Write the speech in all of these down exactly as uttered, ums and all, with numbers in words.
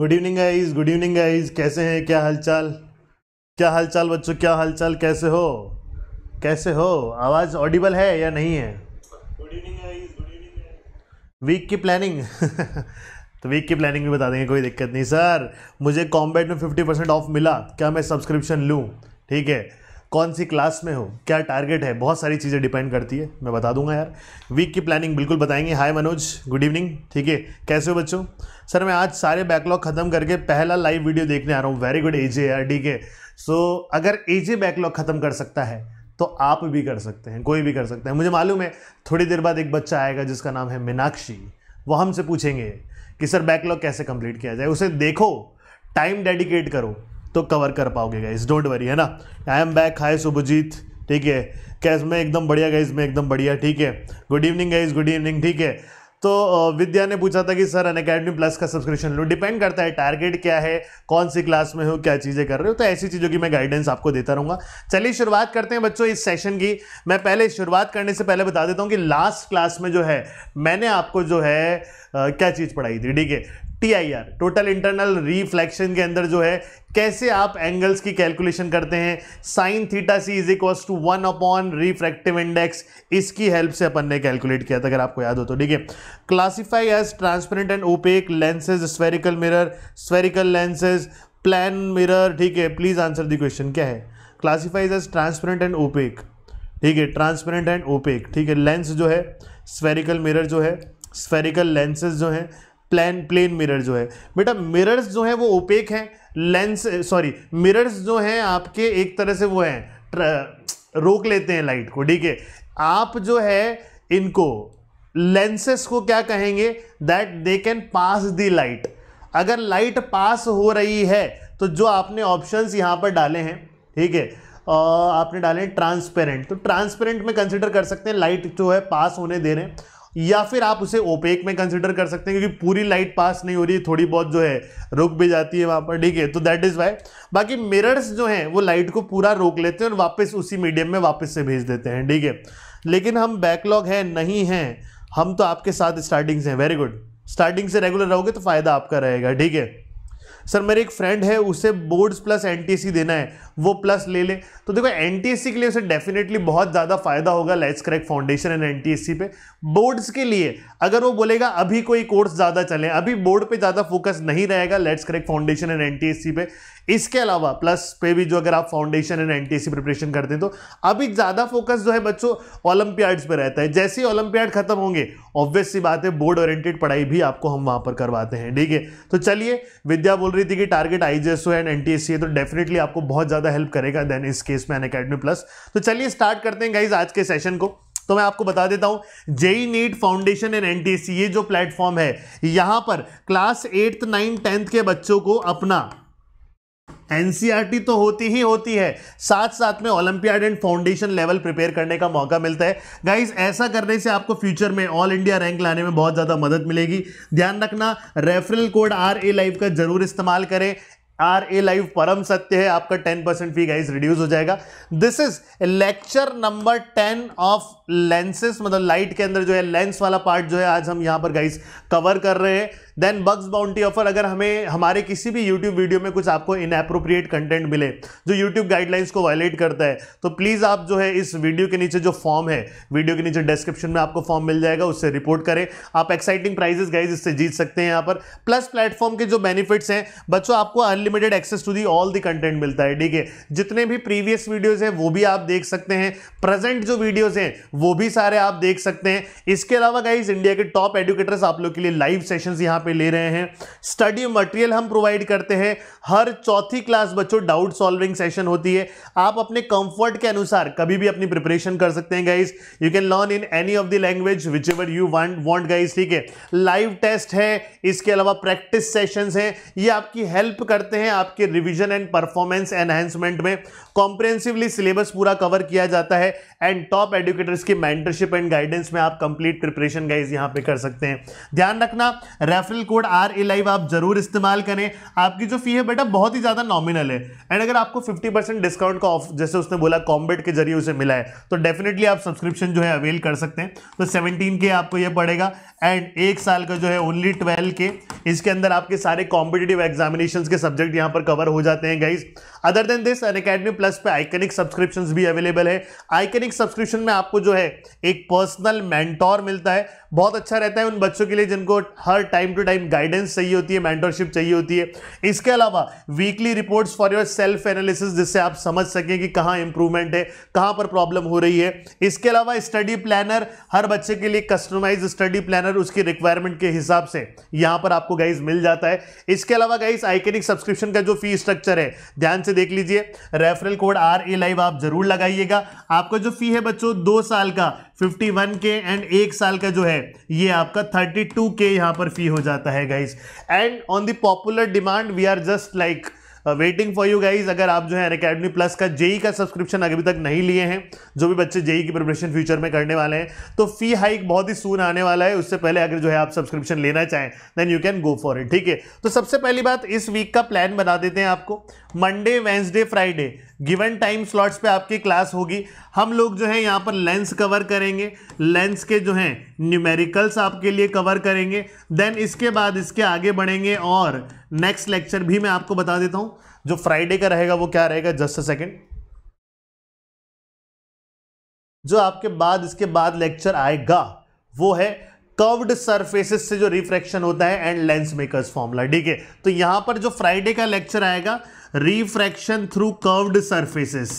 Good evening guys, good evening guys. कैसे हैं, क्या हालचाल, क्या हालचाल बच्चों, क्या हालचाल, कैसे हो, कैसे हो? आवाज़ ऑडिबल है या नहीं है? Good evening guys, good evening. Week की प्लानिंग तो वीक की प्लानिंग भी बता देंगे, कोई दिक्कत नहीं। सर मुझे कॉम्बैट में फिफ्टी परसेंट ऑफ मिला, क्या मैं सब्सक्रिप्शन लूँ? ठीक है, कौन सी क्लास में हो, क्या टारगेट है, बहुत सारी चीज़ें डिपेंड करती है, मैं बता दूंगा यार। वीक की प्लानिंग बिल्कुल बताएंगे। Hi Manoj, good evening. ठीक है, कैसे हो बच्चों? सर मैं आज सारे बैकलॉग खत्म करके पहला लाइव वीडियो देखने आ रहा हूँ। वेरी गुड एजे यार। ठीक है, सो अगर एजे बैकलॉग खत्म कर सकता है तो आप भी कर सकते हैं, कोई भी कर सकता है। मुझे मालूम है थोड़ी देर बाद एक बच्चा आएगा जिसका नाम है मीनाक्षी, वो हमसे पूछेंगे कि सर बैकलॉग कैसे कंप्लीट किया जाए। उसे देखो, टाइम डेडिकेट करो तो कवर कर पाओगे गाइज, डोंट वरी, है ना। I am back. Hi Subhajit, ठीक है, कैसे? मैं एकदम बढ़िया गाइज, मैं एकदम बढ़िया। ठीक है, good evening guys, good evening. ठीक है, तो विद्या ने पूछा था कि सर अनअकैडमी प्लस का सब्सक्रिप्शन लो। डिपेंड करता है टारगेट क्या है, कौन सी क्लास में हो, क्या चीज़ें कर रहे हो, तो ऐसी चीज़ों की मैं गाइडेंस आपको देता रहूँगा। चलिए शुरुआत करते हैं बच्चों इस सेशन की। मैं पहले शुरुआत करने से पहले बता देता हूँ कि लास्ट क्लास में जो है मैंने आपको जो है आ, क्या चीज़ पढ़ाई थी। ठीक है, T I R, total internal reflection के अंदर जो है कैसे आप एंगल्स की कैलकुलेशन करते हैं। Sine theta C is equal to one upon refractive index, इसकी हेल्प से अपन ने कैलकुलेट किया था, अगर आपको याद हो तो। ठीक है, classify as transparent and opaque lenses, spherical mirror, spherical lenses, plane mirror. ठीक है, प्लीज आंसर द क्वेश्चन। क्या है? Classifies as transparent and opaque. ठीक है, ट्रांसपेरेंट एंड ओपेक। ठीक है, लेंस जो है स्फेरिकल मिरर जो है, स्फेरिकल लेंसेज जो है, प्लेन प्लेन मिरर जो है। बेटा मिरर्स जो हैं वो ओपेक हैं, लेंस सॉरी मिरर्स जो हैं आपके एक तरह से वो हैं, रोक लेते हैं लाइट को। ठीक है, आप जो है इनको लेंसेस को क्या कहेंगे? That they can pass the light. अगर लाइट पास हो रही है तो जो आपने ऑप्शंस यहाँ पर डाले हैं, ठीक है, आपने डाले हैं ट्रांसपेरेंट, तो ट्रांसपेरेंट में कंसिडर कर सकते हैं लाइट जो है पास होने दे रहे हैं, या फिर आप उसे ओपेक में कंसिडर कर सकते हैं क्योंकि पूरी लाइट पास नहीं हो रही है, थोड़ी बहुत जो है रुक भी जाती है वहाँ पर। ठीक है, तो दैट इज़ वाई। बाकी मिरर्स जो हैं वो लाइट को पूरा रोक लेते हैं और वापस उसी मीडियम में वापस से भेज देते हैं। ठीक है, लेकिन हम बैकलॉग हैं नहीं हैं, हम तो आपके साथ स्टार्टिंग से हैं। वेरी गुड, स्टार्टिंग से रेगुलर रहोगे तो फ़ायदा आपका रहेगा। ठीक है, सर मेरे एक फ्रेंड है उसे बोर्ड्स प्लस एनटीएससी देना है, वो प्लस ले ले, तो देखो एनटीएससी के लिए उसे डेफिनेटली बहुत ज़्यादा फायदा होगा let's crack foundation and NTSC पे। बोर्ड्स के लिए अगर वो बोलेगा अभी कोई कोर्स ज़्यादा चले, अभी बोर्ड पे ज़्यादा फोकस नहीं रहेगा let's crack foundation and NTSC पे। इसके अलावा प्लस पे भी जो अगर आप फाउंडेशन एंड एनटीएससी प्रिपरेशन करते हैं तो अभी ज़्यादा फोकस जो है बच्चों ओलंपियाड्स पे रहता है। जैसे ही ओलंपियाड खत्म होंगे ऑब्वियस सी बात है बोर्ड ओरिएंटेड पढ़ाई भी आपको हम वहाँ पर करवाते हैं। ठीक है, तो चलिए, विद्या बोल रही थी कि टारगेट आईजीएसओ एंड एनटीएससी है, तो डेफिनेटली आपको बहुत ज़्यादा हेल्प करेगा देन इस केस में अनअकैडमी प्लस। तो चलिए स्टार्ट करते हैं गाइज आज के सेशन को। तो मैं आपको बता देता हूं, JEE NEET foundation and NTSC ये जो प्लेटफॉर्म है, यहां पर क्लास एट्थ नाइन्थ टेंथ के बच्चों को अपना एनसीईआरटी तो होती ही होती है, साथ साथ में olympiad and foundation level prepare करने का मौका मिलता है गाइज। ऐसा करने से आपको फ्यूचर में ऑल इंडिया रैंक लाने में बहुत ज़्यादा मदद मिलेगी। ध्यान रखना, referral code R A live का जरूर इस्तेमाल करें। आर ए लाइव परम सत्य है, आपका ten percent fee guys reduce हो जाएगा। This is lecture number ten of lenses, मतलब लाइट के अंदर जो है लेंस वाला पार्ट जो है आज हम यहाँ पर गाइज कवर कर रहे हैं। देन बग्स बाउंटी ऑफर, अगर हमें हमारे किसी भी YouTube वीडियो में कुछ आपको इनएप्रोप्रिएट कंटेंट मिले जो YouTube गाइडलाइंस को वायलेट करता है तो प्लीज़ आप जो है इस वीडियो के नीचे जो फॉर्म है, वीडियो के नीचे डिस्क्रिप्शन में आपको फॉर्म मिल जाएगा, उससे रिपोर्ट करें। आप एक्साइटिंग प्राइजेस गाइज इससे जीत सकते हैं यहाँ पर। प्लस प्लेटफॉर्म के जो बेनिफिट्स हैं बच्चों, आपको unlimited access to the all the content मिलता है। ठीक है, जितने भी प्रीवियस वीडियोज़ हैं वो भी आप देख सकते हैं, प्रेजेंट जो वीडियोज़ हैं वो भी सारे आप देख सकते हैं। इसके अलावा गाइज इंडिया के टॉप एडुकेटर्स आप लोग के लिए लाइव सेशंस यहां पे ले रहे हैं। स्टडी मटेरियल हम प्रोवाइड करते हैं। हर चौथी क्लास बच्चों डाउट सॉल्विंग सेशन होती है, आप अपने कंफर्ट के अनुसार कभी भी अपनी प्रिपरेशन कर सकते हैं guys. You can learn in any of the language which ever you want guys. ठीक है, लाइव टेस्ट है, इसके अलावा प्रैक्टिस सेशंस हैं, ये आपकी हेल्प करते हैं आपके रिविजन एंड परफॉर्मेंस एनहेंसमेंट में। कॉम्प्रिहेंसिवली सिलेबस पूरा कवर किया जाता है एंड टॉप एडुकेटर्स की मेंटरशिप एंड गाइडेंस में आप कंप्लीट प्रिपरेशन गाइज यहां पे कर सकते हैं। ध्यान रखना, referral code R A live आप जरूर इस्तेमाल करें। आपकी जो फी है बेटा बहुत ही ज्यादा नॉमिनल है एंड अगर आपको फिफ्टी परसेंट डिस्काउंट का ऑफ, जैसे उसने बोला कॉम्बेट के जरिए उसे मिला है, तो डेफिनेटली आप सब्सक्रिप्शन जो है अवेल कर सकते हैं। तो सेवनटीन के आपको यह पड़ेगा एंड एक साल का जो है ओनली ट्वेल्व के, इसके अंदर आपके सारे कॉम्पिटेटिव एग्जामिनेशंस के सब्जेक्ट यहाँ पर कवर हो जाते हैं guys. Other than this Unacademy plus पे आइकनिक सब्सक्रिप्शंस भी अवेलेबल है। आइकनिक सब्सक्रिप्शन में आपको जो है एक पर्सनल मेंटोर मिलता है, बहुत अच्छा रहता है उन बच्चों के लिए जिनको हर टाइम टू टाइम गाइडेंस चाहिए होती है, मेंटोरशिप चाहिए होती है। इसके अलावा weekly reports for your self analysis, जिससे आप समझ सकें कि कहाँ इंप्रूवमेंट है, कहाँ पर प्रॉब्लम हो रही है। इसके अलावा स्टडी प्लानर, हर बच्चे के लिए कस्टमाइज्ड स्टडी प्लानर उसकी रिक्वायरमेंट के हिसाब से यहाँ पर आपको गाइज मिल जाता है। इसके अलावा गाइज आइकनिक सब्सक्रिप्शन का जो फी स्ट्रक्चर है ध्यान से देख लीजिए, referral code R A live आप जरूर लगाइएगा। आपका जो फी है बच्चों दो साल का इक्यावन के एंड एक साल का जो है ये आपका बत्तीस के यहां पर फी हो जाता है guys. And on the popular demand we are just like waiting for you guys. अगर आप जो है अनअकैडमी प्लस का जेई का सब्सक्रिप्शन अभी तक नहीं लिए हैं, जो भी बच्चे जेई की प्रिपरेशन फ्यूचर में करने वाले हैं, तो फी हाइक बहुत ही सून आने वाला है। उससे पहले अगर जो है आप सब्सक्रिप्शन लेना चाहें then you can go for it. ठीक है, तो सबसे पहली बात इस वीक का प्लान बना देते हैं। आपको Monday Wednesday Friday given time slots पे आपकी क्लास होगी। हम लोग जो है यहाँ पर लेंस कवर करेंगे, लेंस के जो हैं न्यूमेरिकल्स आपके लिए कवर करेंगे। देन इसके बाद इसके आगे बढ़ेंगे और नेक्स्ट लेक्चर भी मैं आपको बता देता हूँ जो फ्राइडे का रहेगा वो क्या रहेगा, जस्ट अ सेकेंड। जो आपके बाद इसके बाद लेक्चर आएगा वो है कर्व्ड सरफेसेस से जो रिफ्रैक्शन होता है एंड लेंस मेकर्स फॉर्मूला। ठीक है, तो यहाँ पर जो फ्राइडे का लेक्चर आएगा refraction through curved surfaces,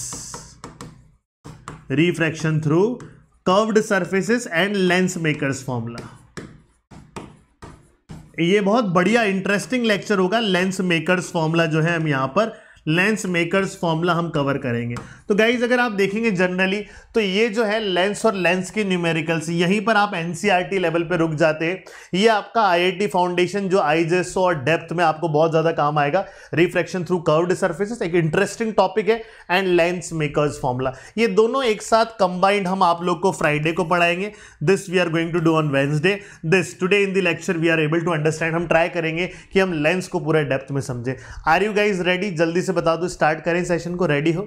refraction through curved surfaces and lens makers formula. ये बहुत बढ़िया इंटरेस्टिंग लेक्चर होगा। लेंस मेकर्स फॉर्मूला जो है हम यहाँ पर लेंस मेकर्स फॉर्मूला हम कवर करेंगे। तो गाइज अगर आप देखेंगे जनरली तो ये जो है लेंस और लेंस की न्यूमेरिकल्स, यहीं पर आप एनसीईआरटी लेवल पे रुक जाते हैं। ये आपका आईआईटी फाउंडेशन जो आईजीएसओ और डेप्थ में आपको बहुत ज़्यादा काम आएगा। रिफ्रैक्शन थ्रू कर्व्ड सर्फेसेस एक इंटरेस्टिंग टॉपिक है एंड लेंस मेकर्स फॉर्मूला, ये दोनों एक साथ कंबाइंड हम आप लोग को फ्राइडे को पढ़ाएंगे। This we are going to do on Wednesday. This today in the lecture we are able to understand, हम ट्राई करेंगे कि हम लेंस को पूरा डेप्थ में समझें। Are you guys ready? जल्दी बता दो, स्टार्ट करें सेशन को। रेडी हो?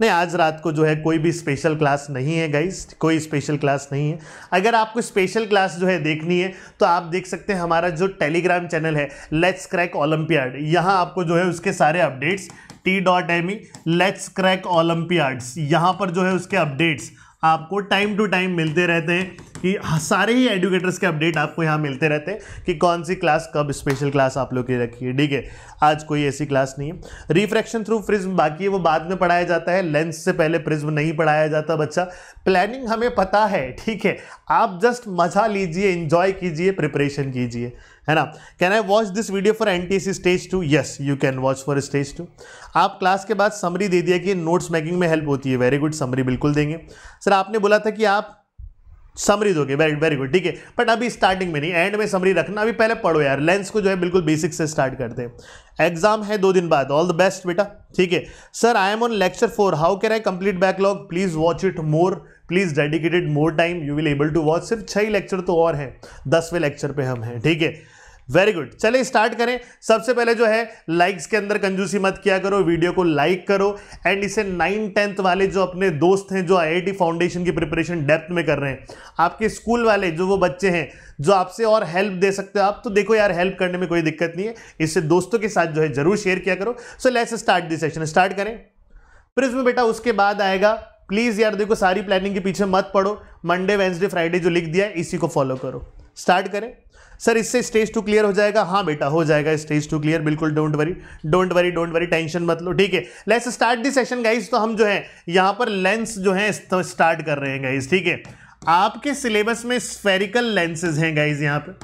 नहीं, आज रात को जो है कोई भी स्पेशल क्लास नहीं है गाइज, कोई स्पेशल क्लास नहीं है। अगर आपको स्पेशल क्लास जो है देखनी है तो आप देख सकते हैं हमारा जो टेलीग्राम चैनल है लेट्स क्रैक ओलंपियाड, यहाँ आपको जो है उसके सारे updates T dot M E let's crack olympiads, यहाँ पर जो है उसके अपडेट्स आपको टाइम टू टाइम मिलते रहते हैं कि सारे ही एडुकेटर्स के अपडेट आपको यहाँ मिलते रहते हैं कि कौन सी क्लास कब स्पेशल क्लास आप लोग की रखी है। ठीक है, आज कोई ऐसी क्लास नहीं है। रिफ्रैक्शन थ्रू प्रिज्म बाकी है, वो बाद में पढ़ाया जाता है, लेंस से पहले प्रिज्म नहीं पढ़ाया जाता बच्चा। प्लानिंग हमें पता है, ठीक है, आप जस्ट मजा लीजिए, इंजॉय कीजिए, प्रिपरेशन कीजिए, है ना। Can I watch this video for NTSE stage two? Yes you can watch for stage two. आप क्लास के बाद समरी दे दिया कि नोट्स मेकिंग में हेल्प होती है, वेरी गुड, समरी बिल्कुल देंगे। सर आपने बोला था कि आप समरी दोगे, वेरी वेरी गुड, ठीक है, बट अभी स्टार्टिंग में नहीं, एंड में समरी रखना, अभी पहले पढ़ो यार। लेंस को जो है बिल्कुल बेसिक से स्टार्ट करते हैं। एग्जाम है दो दिन बाद, ऑल द बेस्ट बेटा। ठीक है sir, I am on lecture four, how can I complete backlog? Please watch it more, please dedicated more time, you will able to watch. सिर्फ छह लेक्चर तो और हैं, दसवें लेक्चर पे हम हैं। ठीक है, वेरी गुड, चले स्टार्ट करें। सबसे पहले जो है लाइक्स के अंदर कंजूसी मत किया करो, वीडियो को लाइक करो एंड इसे नाइन टेंथ वाले जो अपने दोस्त हैं जो आईआईटी फाउंडेशन की प्रिपरेशन डेप्थ में कर रहे हैं, आपके स्कूल वाले जो वो बच्चे हैं जो आपसे और हेल्प दे सकते हो आप, तो देखो यार हेल्प करने में कोई दिक्कत नहीं है, इससे दोस्तों के साथ जो है जरूर शेयर किया करो। So let's start this session, start करें। प्रिज्म बेटा उसके बाद आएगा, प्लीज़ यार देखो सारी प्लानिंग के पीछे मत पड़ो, मंडे वेंसडे फ्राइडे जो लिख दिया है इसी को फॉलो करो। स्टार्ट करें। सर इससे स्टेज टू क्लियर हो जाएगा? हाँ बेटा हो जाएगा स्टेज टू क्लियर, बिल्कुल, don't worry don't worry don't worry tension मत लो। ठीक है, let's start this session guys. तो हम जो है यहाँ पर लेंस जो है स्टार्ट कर रहे हैं गाइज। ठीक है, आपके सिलेबस में स्फेरिकल लेंसेज हैं गाइज। यहाँ पर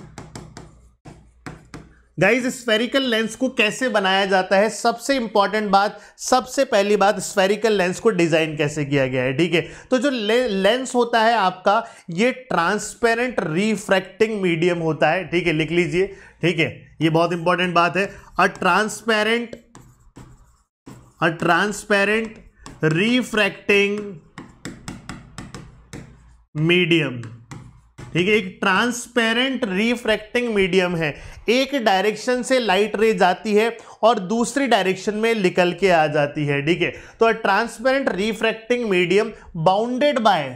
गाइज स्फेरिकल लेंस को कैसे बनाया जाता है, सबसे इंपॉर्टेंट बात, सबसे पहली बात स्फेरिकल लेंस को डिजाइन कैसे किया गया है। ठीक है, तो जो लेंस होता है आपका ये ट्रांसपेरेंट रिफ्रैक्टिंग मीडियम होता है। ठीक है, लिख लीजिए, ठीक है, ये बहुत इंपॉर्टेंट बात है। A transparent a transparent refracting medium, ठीक है, एक ट्रांसपेरेंट रिफ्रैक्टिंग मीडियम है। एक डायरेक्शन से लाइट रे जाती है और दूसरी डायरेक्शन में निकल के आ जाती है। ठीक है, तो a transparent refracting medium bounded by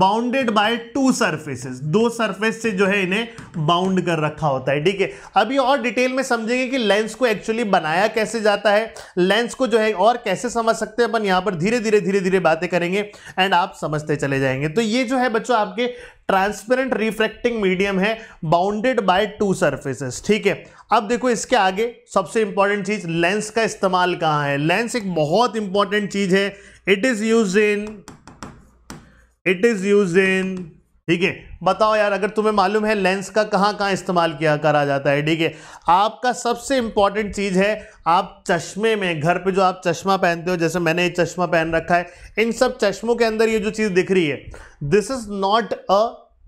bounded by two surfaces, दो सरफेस से जो है इन्हें बाउंड कर रखा होता है। ठीक है, अभी और डिटेल में समझेंगे कि लेंस को एक्चुअली बनाया कैसे जाता है, लेंस को जो है और कैसे समझ सकते हैं अपन, यहाँ पर धीरे धीरे धीरे धीरे बातें करेंगे एंड आप समझते चले जाएंगे। तो ये जो है बच्चों आपके ट्रांसपेरेंट रिफ्रैक्टिंग मीडियम है बाउंडेड बाय टू सरफेसेस। ठीक है, अब देखो इसके आगे सबसे इंपॉर्टेंट चीज लेंस का इस्तेमाल कहाँ है। लेंस एक बहुत इंपॉर्टेंट चीज है, it is use in it is use in ठीक है, बताओ यार अगर तुम्हें मालूम है लेंस का कहाँ कहाँ इस्तेमाल किया करा जाता है। ठीक है, आपका सबसे इंपॉर्टेंट चीज़ है आप चश्मे में, घर पे जो आप चश्मा पहनते हो, जैसे मैंने ये चश्मा पहन रखा है, इन सब चश्मों के अंदर ये जो चीज़ दिख रही है this is not a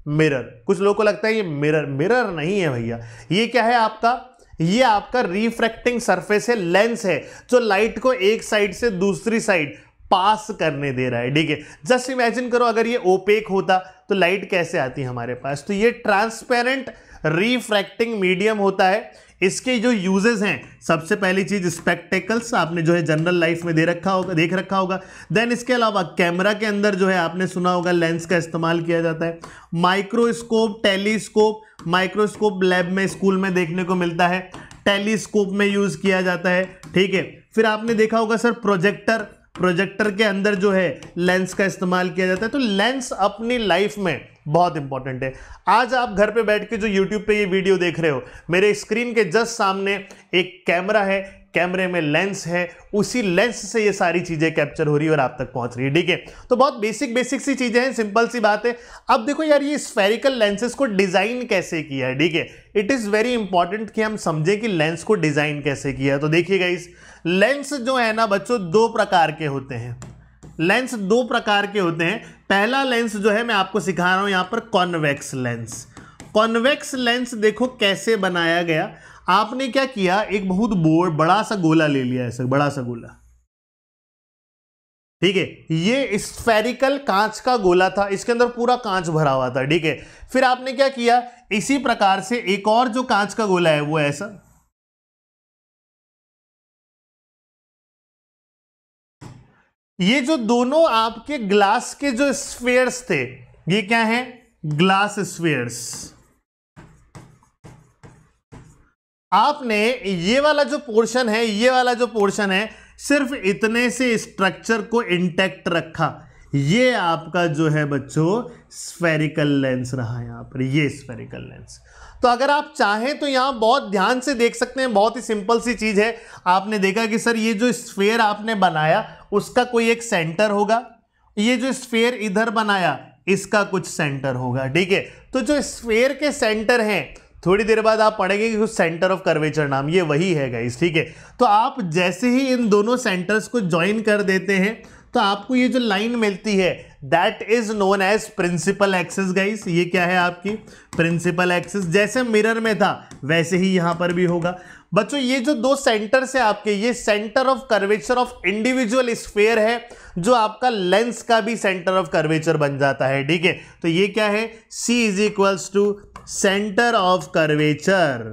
mirror. कुछ लोगों को लगता है ये मिरर मिरर नहीं है भैया, ये क्या है आपका, ये आपका रिफ्रैक्टिंग सरफेस है, लेंस है जो लाइट को एक साइड से दूसरी साइड पास करने दे रहा है। ठीक है, जस्ट इमेजिन करो अगर ये ओपेक होता तो लाइट कैसे आती हमारे पास। तो ये ट्रांसपेरेंट रिफ्रैक्टिंग मीडियम होता है। इसके जो यूजेस हैं, सबसे पहली चीज स्पेक्टेकल्स आपने जो है जनरल लाइफ में दे रखा होगा देख रखा होगा। देन इसके अलावा कैमरा के अंदर जो है आपने सुना होगा लेंस का इस्तेमाल किया जाता है। माइक्रोस्कोप, टेलीस्कोप, माइक्रोस्कोप लैब में स्कूल में देखने को मिलता है, टेलीस्कोप में यूज किया जाता है। ठीक है, फिर आपने देखा होगा सर प्रोजेक्टर, प्रोजेक्टर के अंदर जो है लेंस का इस्तेमाल किया जाता है। तो लेंस अपनी लाइफ में बहुत इंपॉर्टेंट है। आज आप घर पे बैठ के जो YouTube पे ये वीडियो देख रहे हो, मेरे स्क्रीन के जस्ट सामने एक कैमरा है, कैमरे में लेंस है, उसी लेंस से ये सारी चीजें कैप्चर हो रही है और आप तक पहुंच रही है। ठीक है, तो बहुत बेसिक बेसिक सी चीजें हैं, सिंपल सी बात है। अब देखो यार ये स्फेरिकल लेंसेज को डिजाइन कैसे किया है। ठीक है, इट इज वेरी इंपॉर्टेंट कि हम समझें कि लेंस को डिजाइन कैसे किया है। तो देखिएगा इस लेंस जो है ना बच्चों दो प्रकार के होते हैं, लेंस दो प्रकार के होते हैं। पहला लेंस जो है मैं आपको सिखा रहा हूं यहां पर कॉन्वेक्स लेंस। कॉन्वेक्स लेंस देखो कैसे बनाया गया, आपने क्या किया एक बहुत बोर्ड बड़ा सा गोला ले लिया, ऐसा बड़ा सा गोला। ठीक है, ये स्फेरिकल कांच का गोला था, इसके अंदर पूरा कांच भरा हुआ था। ठीक है, फिर आपने क्या किया इसी प्रकार से एक और जो कांच का गोला है वो ऐसा, ये जो दोनों आपके ग्लास के जो स्फीयर्स थे ये क्या है, ग्लास स्फीयर्स। आपने ये वाला जो पोर्शन है ये वाला जो पोर्शन है सिर्फ इतने से स्ट्रक्चर को इंटैक्ट रखा। ये आपका जो है बच्चों स्फेरिकल लेंस रहा यहाँ पर, ये स्फेरिकल लेंस। तो अगर आप चाहें तो यहाँ बहुत ध्यान से देख सकते हैं, बहुत ही सिंपल सी चीज़ है। आपने देखा कि सर ये जो स्फीयर आपने बनाया उसका कोई एक सेंटर होगा, ये जो स्फीयर इधर बनाया इसका कुछ सेंटर होगा। ठीक है, तो जो स्फीयर के सेंटर हैं थोड़ी देर बाद आप पढ़ेंगे कि सेंटर ऑफ कर्वेचर नाम, ये वही है गाइस। ठीक है, तो आप जैसे ही इन दोनों सेंटर्स को ज्वाइन कर देते हैं तो आपको ये जो लाइन मिलती है that is known as principal axis guys. ये क्या है आपकी प्रिंसिपल एक्सिस, जैसे मिरर में था वैसे ही यहां पर भी होगा बच्चों। ये जो दो सेंटर से आपके ये centre of curvature of individual sphere है जो आपका लेंस का भी सेंटर ऑफ कर्वेचर बन जाता है। ठीक है, तो ये क्या है C is equals to centre of curvature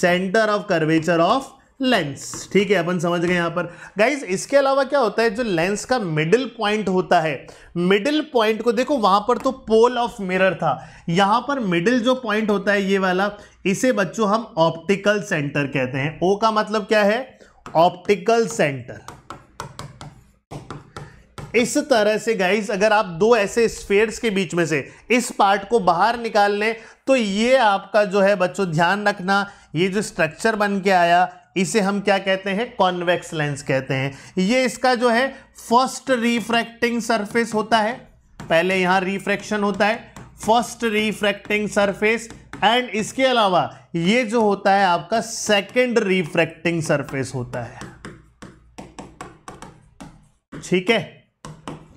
centre of curvature of lens. ठीक है, अपन समझ गए यहाँ पर गाइज। इसके अलावा क्या होता है जो लेंस का मिडिल पॉइंट होता है, मिडिल पॉइंट को देखो, वहां पर तो पोल ऑफ मिरर था, यहां पर मिडिल जो पॉइंट होता है ये वाला, इसे बच्चों हम ऑप्टिकल सेंटर कहते हैं। ओ का मतलब क्या है ऑप्टिकल सेंटर। इस तरह से गाइज अगर आप दो ऐसे स्फीयर्स के बीच में से इस पार्ट को बाहर निकाल लें तो ये आपका जो है बच्चों ध्यान रखना, ये जो स्ट्रक्चर बन के आया इसे हम क्या कहते हैं कॉन्वेक्स लेंस कहते हैं। ये इसका जो है फर्स्ट रिफ्रैक्टिंग सरफेस होता है, पहले यहां रिफ्रैक्शन होता है, फर्स्ट रिफ्रैक्टिंग सरफेस। एंड इसके अलावा ये जो होता है आपका सेकंड रिफ्रैक्टिंग सरफेस होता है। ठीक है,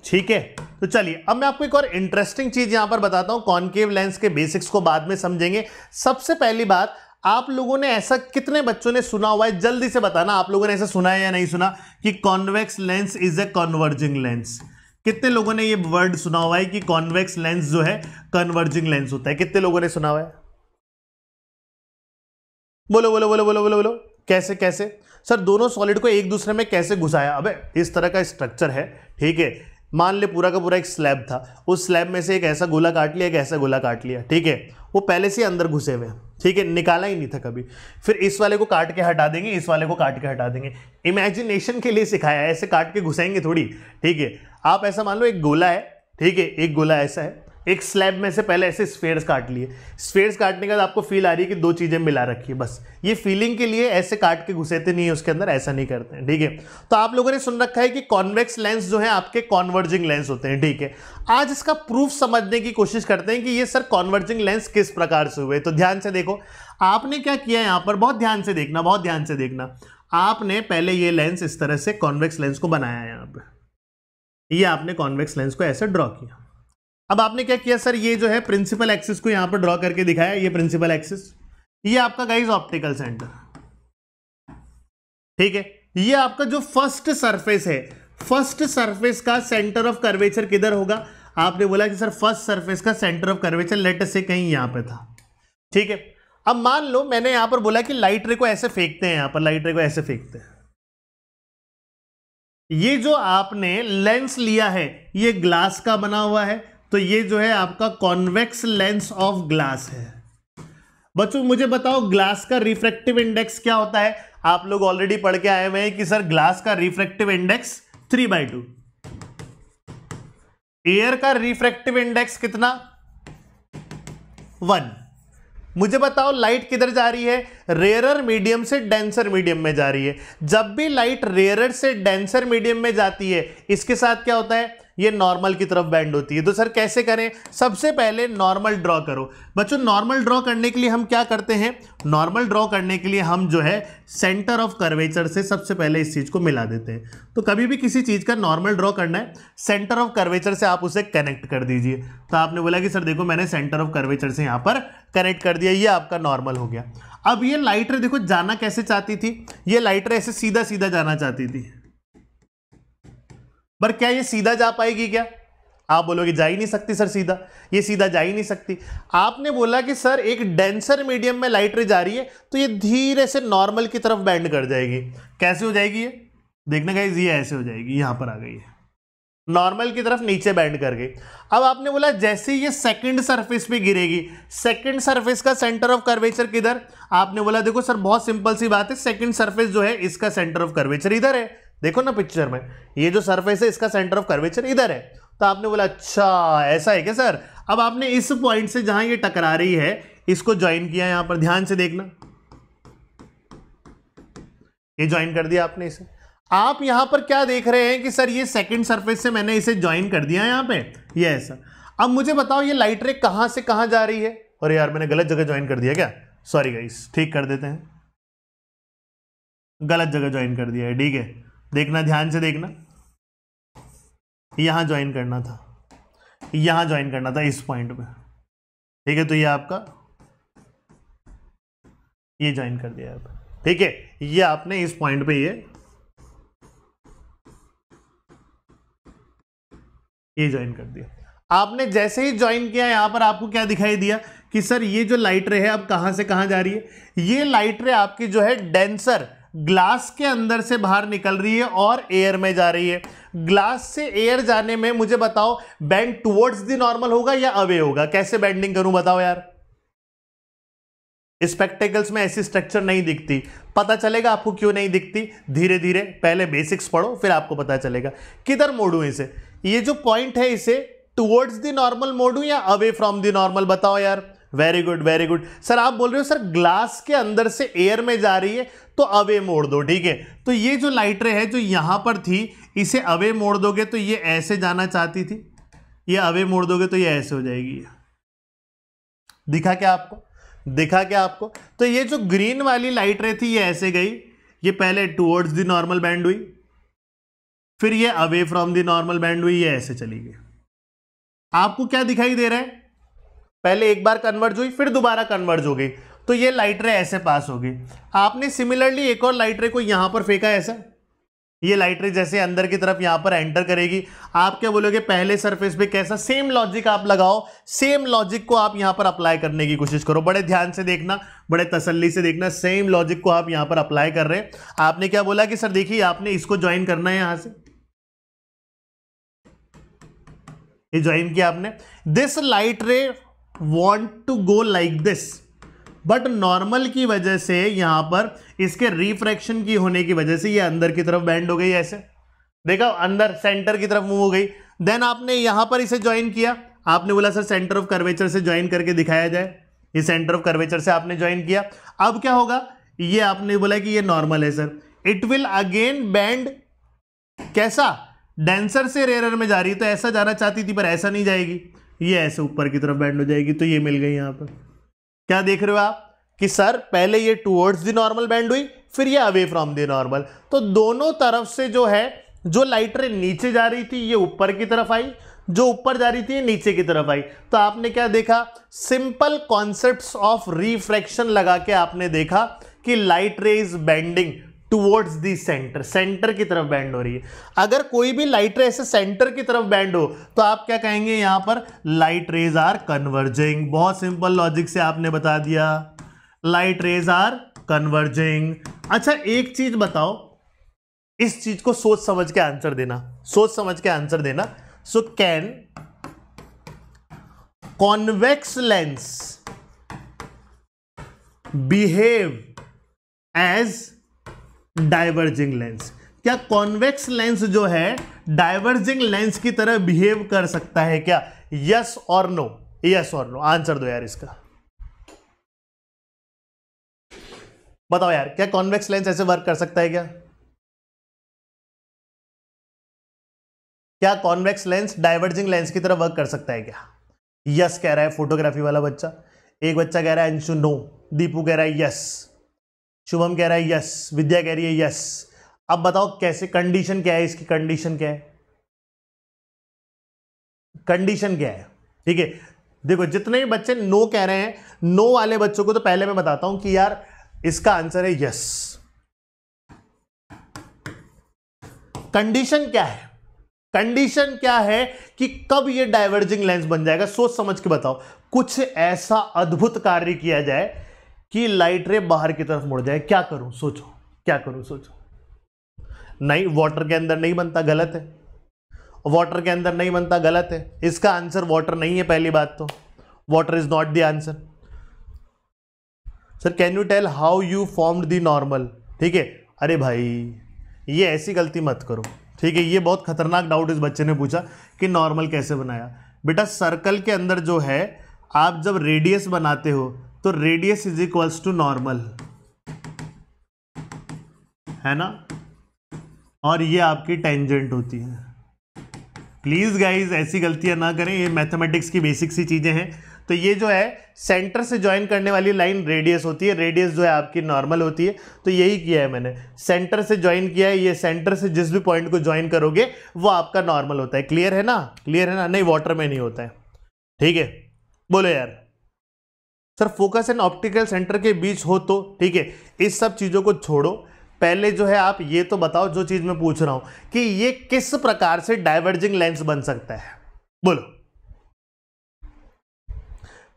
ठीक है, तो चलिए अब मैं आपको एक और इंटरेस्टिंग चीज यहां पर बताता हूं। कॉनकेव लेंस के बेसिक्स को बाद में समझेंगे। सबसे पहली बात, आप लोगों ने ऐसा कितने बच्चों ने सुना हुआ है, जल्दी से बताना आप लोगों ने ऐसा सुना है या नहीं सुना कि convex lens is a converging lens. कितने लोगों ने ये वर्ड सुना हुआ है कि कॉन्वेक्स लेंस जो है कन्वर्जिंग लेंस होता है, कितने लोगों ने सुना हुआ है? बोलो बोलो बोलो बोलो बोलो बोलो कैसे कैसे सर दोनों सॉलिड को एक दूसरे में कैसे घुसाया? अबे इस तरह का स्ट्रक्चर है, ठीक है, मान ले पूरा का पूरा एक स्लैब था, उस स्लैब में से एक ऐसा गोला काट लिया, एक ऐसा गोला काट लिया, ठीक है, वो पहले से अंदर घुसे हुए हैं, ठीक है, निकाला ही नहीं था कभी। फिर इस वाले को काट के हटा देंगे, इस वाले को काट के हटा देंगे, इमेजिनेशन के लिए सिखाया है, ऐसे काट के घुसेंगे थोड़ी, ठीक है। आप ऐसा मान लो एक गोला है, ठीक है, एक गोला ऐसा है, एक स्लैब में से पहले ऐसे स्फेयर्स काट लिए, स्फेयर्स काटने के बाद आपको फील आ रही है कि दो चीज़ें मिला रखी है, बस ये फीलिंग के लिए ऐसे काट के घुसेते नहीं है उसके अंदर, ऐसा नहीं करते हैं, ठीक है। तो आप लोगों ने सुन रखा है कि कॉन्वेक्स लेंस जो है आपके कॉन्वर्जिंग लेंस होते हैं, ठीक है। आज इसका प्रूफ समझने की कोशिश करते हैं कि ये सर कॉन्वर्जिंग लेंस किस प्रकार से हुए। तो ध्यान से देखो आपने क्या किया है यहाँ पर, बहुत ध्यान से देखना, बहुत ध्यान से देखना, आपने पहले ये लेंस इस तरह से कॉन्वेक्स लेंस को बनाया है, यहाँ पर ये आपने कॉन्वेक्स लेंस को ऐसे ड्रॉ किया। अब आपने क्या किया सर, ये जो है प्रिंसिपल एक्सिस को यहाँ पर ड्रॉ करके दिखाया, ये प्रिंसिपल एक्सिस, ये आपका गाइस ऑप्टिकल सेंटर, ठीक है, ये आपका जो फर्स्ट सरफेस है, फर्स्ट सरफेस का सेंटर ऑफ कर्वेचर किधर होगा। आपने बोला कि सर फर्स्ट सरफेस का सेंटर ऑफ कर्वेचर लेट से कहीं यहाँ पे था, ठीक है। अब मान लो मैंने यहाँ पर बोला कि लाइट रे को ऐसे फेंकते हैं, यहाँ पर लाइट रे को ऐसे फेंकते हैं, ये जो आपने लेंस लिया है ये ग्लास का बना हुआ है, तो ये जो है आपका कॉन्वेक्स लेंस ऑफ ग्लास है। बच्चों मुझे बताओ ग्लास का रिफ्रैक्टिव इंडेक्स क्या होता है। आप लोग ऑलरेडी पढ़ के आए हुए हैं कि सर ग्लास का refractive index three by two, air का रिफ्रैक्टिव इंडेक्स कितना, वन। मुझे बताओ लाइट किधर जा रही है, रेयरर मीडियम से डेंसर मीडियम में जा रही है। जब भी लाइट रेयरर से डेंसर मीडियम में जाती है इसके साथ क्या होता है, ये नॉर्मल की तरफ बैंड होती है। तो सर कैसे करें, सबसे पहले नॉर्मल ड्रॉ करो। बच्चों नॉर्मल ड्रॉ करने के लिए हम क्या करते हैं, नॉर्मल ड्रॉ करने के लिए हम जो है सेंटर ऑफ कर्वेचर से सबसे पहले इस चीज़ को मिला देते हैं। तो कभी भी किसी चीज़ का नॉर्मल ड्रॉ करना है, सेंटर ऑफ कर्वेचर से आप उसे कनेक्ट कर दीजिए। तो आपने बोला कि सर देखो मैंने सेंटर ऑफ कर्वेचर से यहाँ पर कनेक्ट कर दिया, ये आपका नॉर्मल हो गया। अब ये लाइट रे देखो जाना कैसे चाहती थी, ये लाइट रे ऐसे सीधा सीधा जाना चाहती थी, पर क्या ये सीधा जा पाएगी क्या? आप बोलोगे जा ही नहीं सकती सर सीधा, ये सीधा जा ही नहीं सकती। आपने बोला कि सर एक डेंसर मीडियम में लाइट रे जा रही है तो ये धीरे से नॉर्मल की तरफ बैंड कर जाएगी। कैसे हो जाएगी ये देखना गाइस, ये ऐसे हो जाएगी, यहाँ पर आ गई है, नॉर्मल की तरफ नीचे बैंड कर गई। अब आपने बोला जैसे ये सेकंड सरफेस पे गिरेगी, सेकंड सरफेस का सेंटर ऑफ कर्वेचर किधर? आपने बोला देखो सर बहुत सिंपल सी बात है, सेकंड सरफेस जो है इसका सेंटर ऑफ कर्वेचर इधर है, देखो ना पिक्चर में ये जो सरफेस है इसका सेंटर ऑफ कर्वेचर इधर है। तो आपने बोला अच्छा ऐसा है क्या सर। अब आपने इस पॉइंट से जहां ये टकरा रही है इसको ज्वाइन किया, यहां पर ध्यान से देखना, ये ज्वाइन कर दिया आपने इसे। आप यहां पर क्या देख रहे हैं कि सर ये सेकंड सरफेस से मैंने इसे ज्वाइन कर दिया यहां पे, ये ऐसा। अब मुझे बताओ ये लाइट रे कहां से कहां जा रही है, और यार मैंने गलत जगह ज्वाइन कर दिया क्या, सॉरी गाइस ठीक कर देते हैं, गलत जगह ज्वाइन कर दिया है, ठीक है। देखना ध्यान से देखना, यहां ज्वाइन करना था, यहां ज्वाइन करना था इस पॉइंट पे, ठीक है। तो ये आपका ये ज्वाइन कर दिया आप, ठीक है, ये आपने इस पॉइंट पे ये ये ज्वाइन कर दिया। आपने जैसे ही ज्वाइन किया यहां पर आपको क्या दिखाई दिया कि सर ये जो लाइट रे है अब कहां से कहां जा रही है, ये लाइट रे आपकी जो है डेंसर ग्लास के अंदर से बाहर निकल रही है और एयर में जा रही है। ग्लास से एयर जाने में मुझे बताओ बैंड टुवर्ड्स द नॉर्मल होगा या अवे होगा? कैसे बैंडिंग करूं बताओ यार, स्पेक्टेकल्स में ऐसी स्ट्रक्चर नहीं दिखती। पता चलेगा आपको क्यों नहीं दिखती, धीरे धीरे पहले बेसिक्स पढ़ो फिर आपको पता चलेगा। किधर मोड़ू इसे, ये जो पॉइंट है इसे टुवर्ड्स द नॉर्मल मोड़ू या अवे फ्रॉम द नॉर्मल, बताओ यार। Very good very good, sir आप बोल रहे हो सर ग्लास के अंदर से एयर में जा रही है तो अवे मोड़ दो, ठीक है। तो ये जो लाइट रे है जो यहां पर थी इसे अवे मोड़ दोगे तो ये ऐसे जाना चाहती थी, ये अवे मोड़ दोगे तो ये ऐसे हो जाएगी। दिखा क्या आपको, दिखा क्या आपको? तो ये जो ग्रीन वाली लाइट रे थी ये ऐसे गई, ये पहले टुवर्ड्स द नॉर्मल बैंड हुई, फिर ये away from the normal bend हुई, ये ऐसे चली गई। आपको क्या दिखाई दे रहा है, पहले एक बार कन्वर्ज हुई फिर दोबारा कन्वर्ज हो गई, तो ये लाइट रे ऐसे पास हो गई। आपने सिमिलरली एक और लाइट रे को यहां पर फेंका ऐसा, ये लाइट रे जैसे अंदर की तरफ यहां पर एंटर करेगी। आप क्या बोलोगे, पहले सरफेस पे कैसा, सेम लॉजिक आप लगाओ, सेम लॉजिक को आप यहां पर अप्लाई करने की कोशिश करो। बड़े ध्यान से देखना, बड़े तसल्ली से देखना, सेम लॉजिक को आप यहां पर अप्लाई कर रहे हैं। आपने क्या बोला कि सर देखिए आपने इसको ज्वाइन करना है यहां से, ये ज्वाइन किया आपने। This light ray want to go like this, but normal की वजह से यहाँ पर इसके रिफ्रैक्शन की होने की वजह से ये अंदर की तरफ बैंड हो गई, ऐसे देखा अंदर सेंटर की तरफ मूव हो गई। देन आपने यहाँ पर इसे ज्वाइन किया, आपने बोला सर सेंटर ऑफ कर्वेचर से ज्वाइन करके दिखाया जाए, ये सेंटर ऑफ कर्वेचर से आपने ज्वाइन किया। अब क्या होगा, ये आपने बोला कि ये नॉर्मल है sir, it will again bend कैसा डेंसर से रेयर में जा रही है, तो ऐसा जाना चाहती थी पर ऐसा नहीं जाएगी, ये ऐसे ऊपर की तरफ बैंड हो जाएगी, तो ये मिल गई। यहाँ पर क्या देख रहे हो आप कि सर पहले ये टूवर्ड्स द नॉर्मल बैंड हुई, फिर ये अवे फ्रॉम द नॉर्मल, तो दोनों तरफ से जो है जो लाइट रे नीचे जा रही थी ये ऊपर की तरफ आई, जो ऊपर जा रही थी ये नीचे की तरफ आई। तो आपने क्या देखा, सिंपल कॉन्सेप्ट्स ऑफ रिफ्रैक्शन लगा के आपने देखा कि light ray is bending towards the centre, centre की तरफ बैंड हो रही है। अगर कोई भी लाइट रे ऐसे सेंटर की तरफ बैंड हो तो आप क्या कहेंगे, यहाँ पर लाइट रेज आर कन्वर्जिंग। बहुत सिंपल लॉजिक से आपने बता दिया लाइट रेज आर कन्वर्जिंग। अच्छा एक चीज बताओ, इस चीज को सोच समझ के आंसर देना, सोच समझ के आंसर देना। So can convex lens behave as diverging lens? क्या कॉन्वेक्स लेंस जो है डाइवर्जिंग लेंस की तरह बिहेव कर सकता है क्या? यस और नो, यस और नो आंसर दो यार इसका, बताओ यार क्या कॉन्वेक्स लेंस ऐसे वर्क कर सकता है क्या? क्या कॉन्वेक्स लेंस डाइवर्जिंग लेंस की तरह वर्क कर सकता है क्या? यस कह रहा है फोटोग्राफी वाला बच्चा, एक बच्चा कह रहा है अंशु नो, दीपू कह रहा है यस, शुभम कह रहा है यस, विद्या कह रही है यस। अब बताओ कैसे, कंडीशन क्या है इसकी, कंडीशन क्या है, कंडीशन क्या है? ठीक है, देखो जितने भी बच्चे नो कह रहे हैं, नो वाले बच्चों को तो पहले मैं बताता हूं कि यार इसका आंसर है यस। कंडीशन क्या है, कंडीशन क्या है कि कब ये डाइवर्जिंग लेंस बन जाएगा? सोच समझ के बताओ, कुछ ऐसा अद्भुत कार्य किया जाए कि लाइट रे बाहर की तरफ मुड़ जाए, क्या करूं सोचो, क्या करूं सोचो। नहीं, वाटर के अंदर नहीं बनता, गलत है, वाटर के अंदर नहीं बनता, गलत है, इसका आंसर वाटर नहीं है। पहली बात तो water is not the answer. Sir can you tell how you formed the normal? ठीक है, अरे भाई ये ऐसी गलती मत करो, ठीक है, ये बहुत खतरनाक डाउट इस बच्चे ने पूछा कि नॉर्मल कैसे बनाया। बेटा सर्कल के अंदर जो है आप जब रेडियस बनाते हो तो radius is equals to normal है ना, और ये आपकी टेंजेंट होती है। प्लीज गाइज ऐसी गलतियां ना करें, ये मैथमेटिक्स की बेसिक सी चीजें हैं। तो ये जो है सेंटर से ज्वाइन करने वाली लाइन रेडियस होती है, रेडियस जो है आपकी नॉर्मल होती है। तो यही किया है मैंने, सेंटर से ज्वाइन किया है, ये सेंटर से जिस भी पॉइंट को ज्वाइन करोगे वो आपका नॉर्मल होता है। क्लियर है ना, क्लियर है ना? नहीं, वाटर में नहीं होता है। ठीक है, बोलो यार sir focus and optical centre के बीच हो तो ठीक है, इस सब चीज़ों को छोड़ो, पहले जो है आप ये तो बताओ जो चीज़ मैं पूछ रहा हूं कि ये किस प्रकार से डाइवर्जिंग लेंस बन सकता है? बोलो।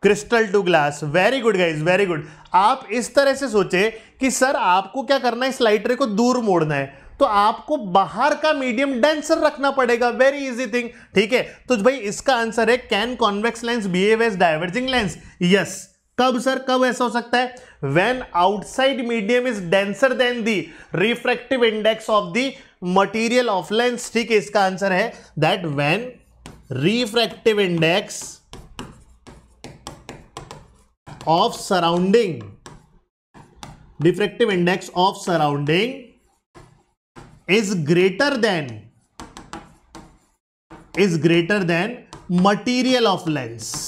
Crystal to glass, very good guys, very good. आप इस तरह से सोचे कि सर आपको क्या करना है, इस लाइट रे को दूर मोड़ना है, तो आपको बाहर का मीडियम डेंसर रखना पड़ेगा। वेरी इजी थिंग, ठीक है। तो भाई इसका आंसर है can convex lens behave as diverging lens? Yes. कब सर, कब ऐसा हो सकता है? When outside medium is denser than the refractive index of the material of lens. ठीक है, इसका आंसर है that when refractive index of surrounding, refractive index of surrounding is greater than is greater than material of lens,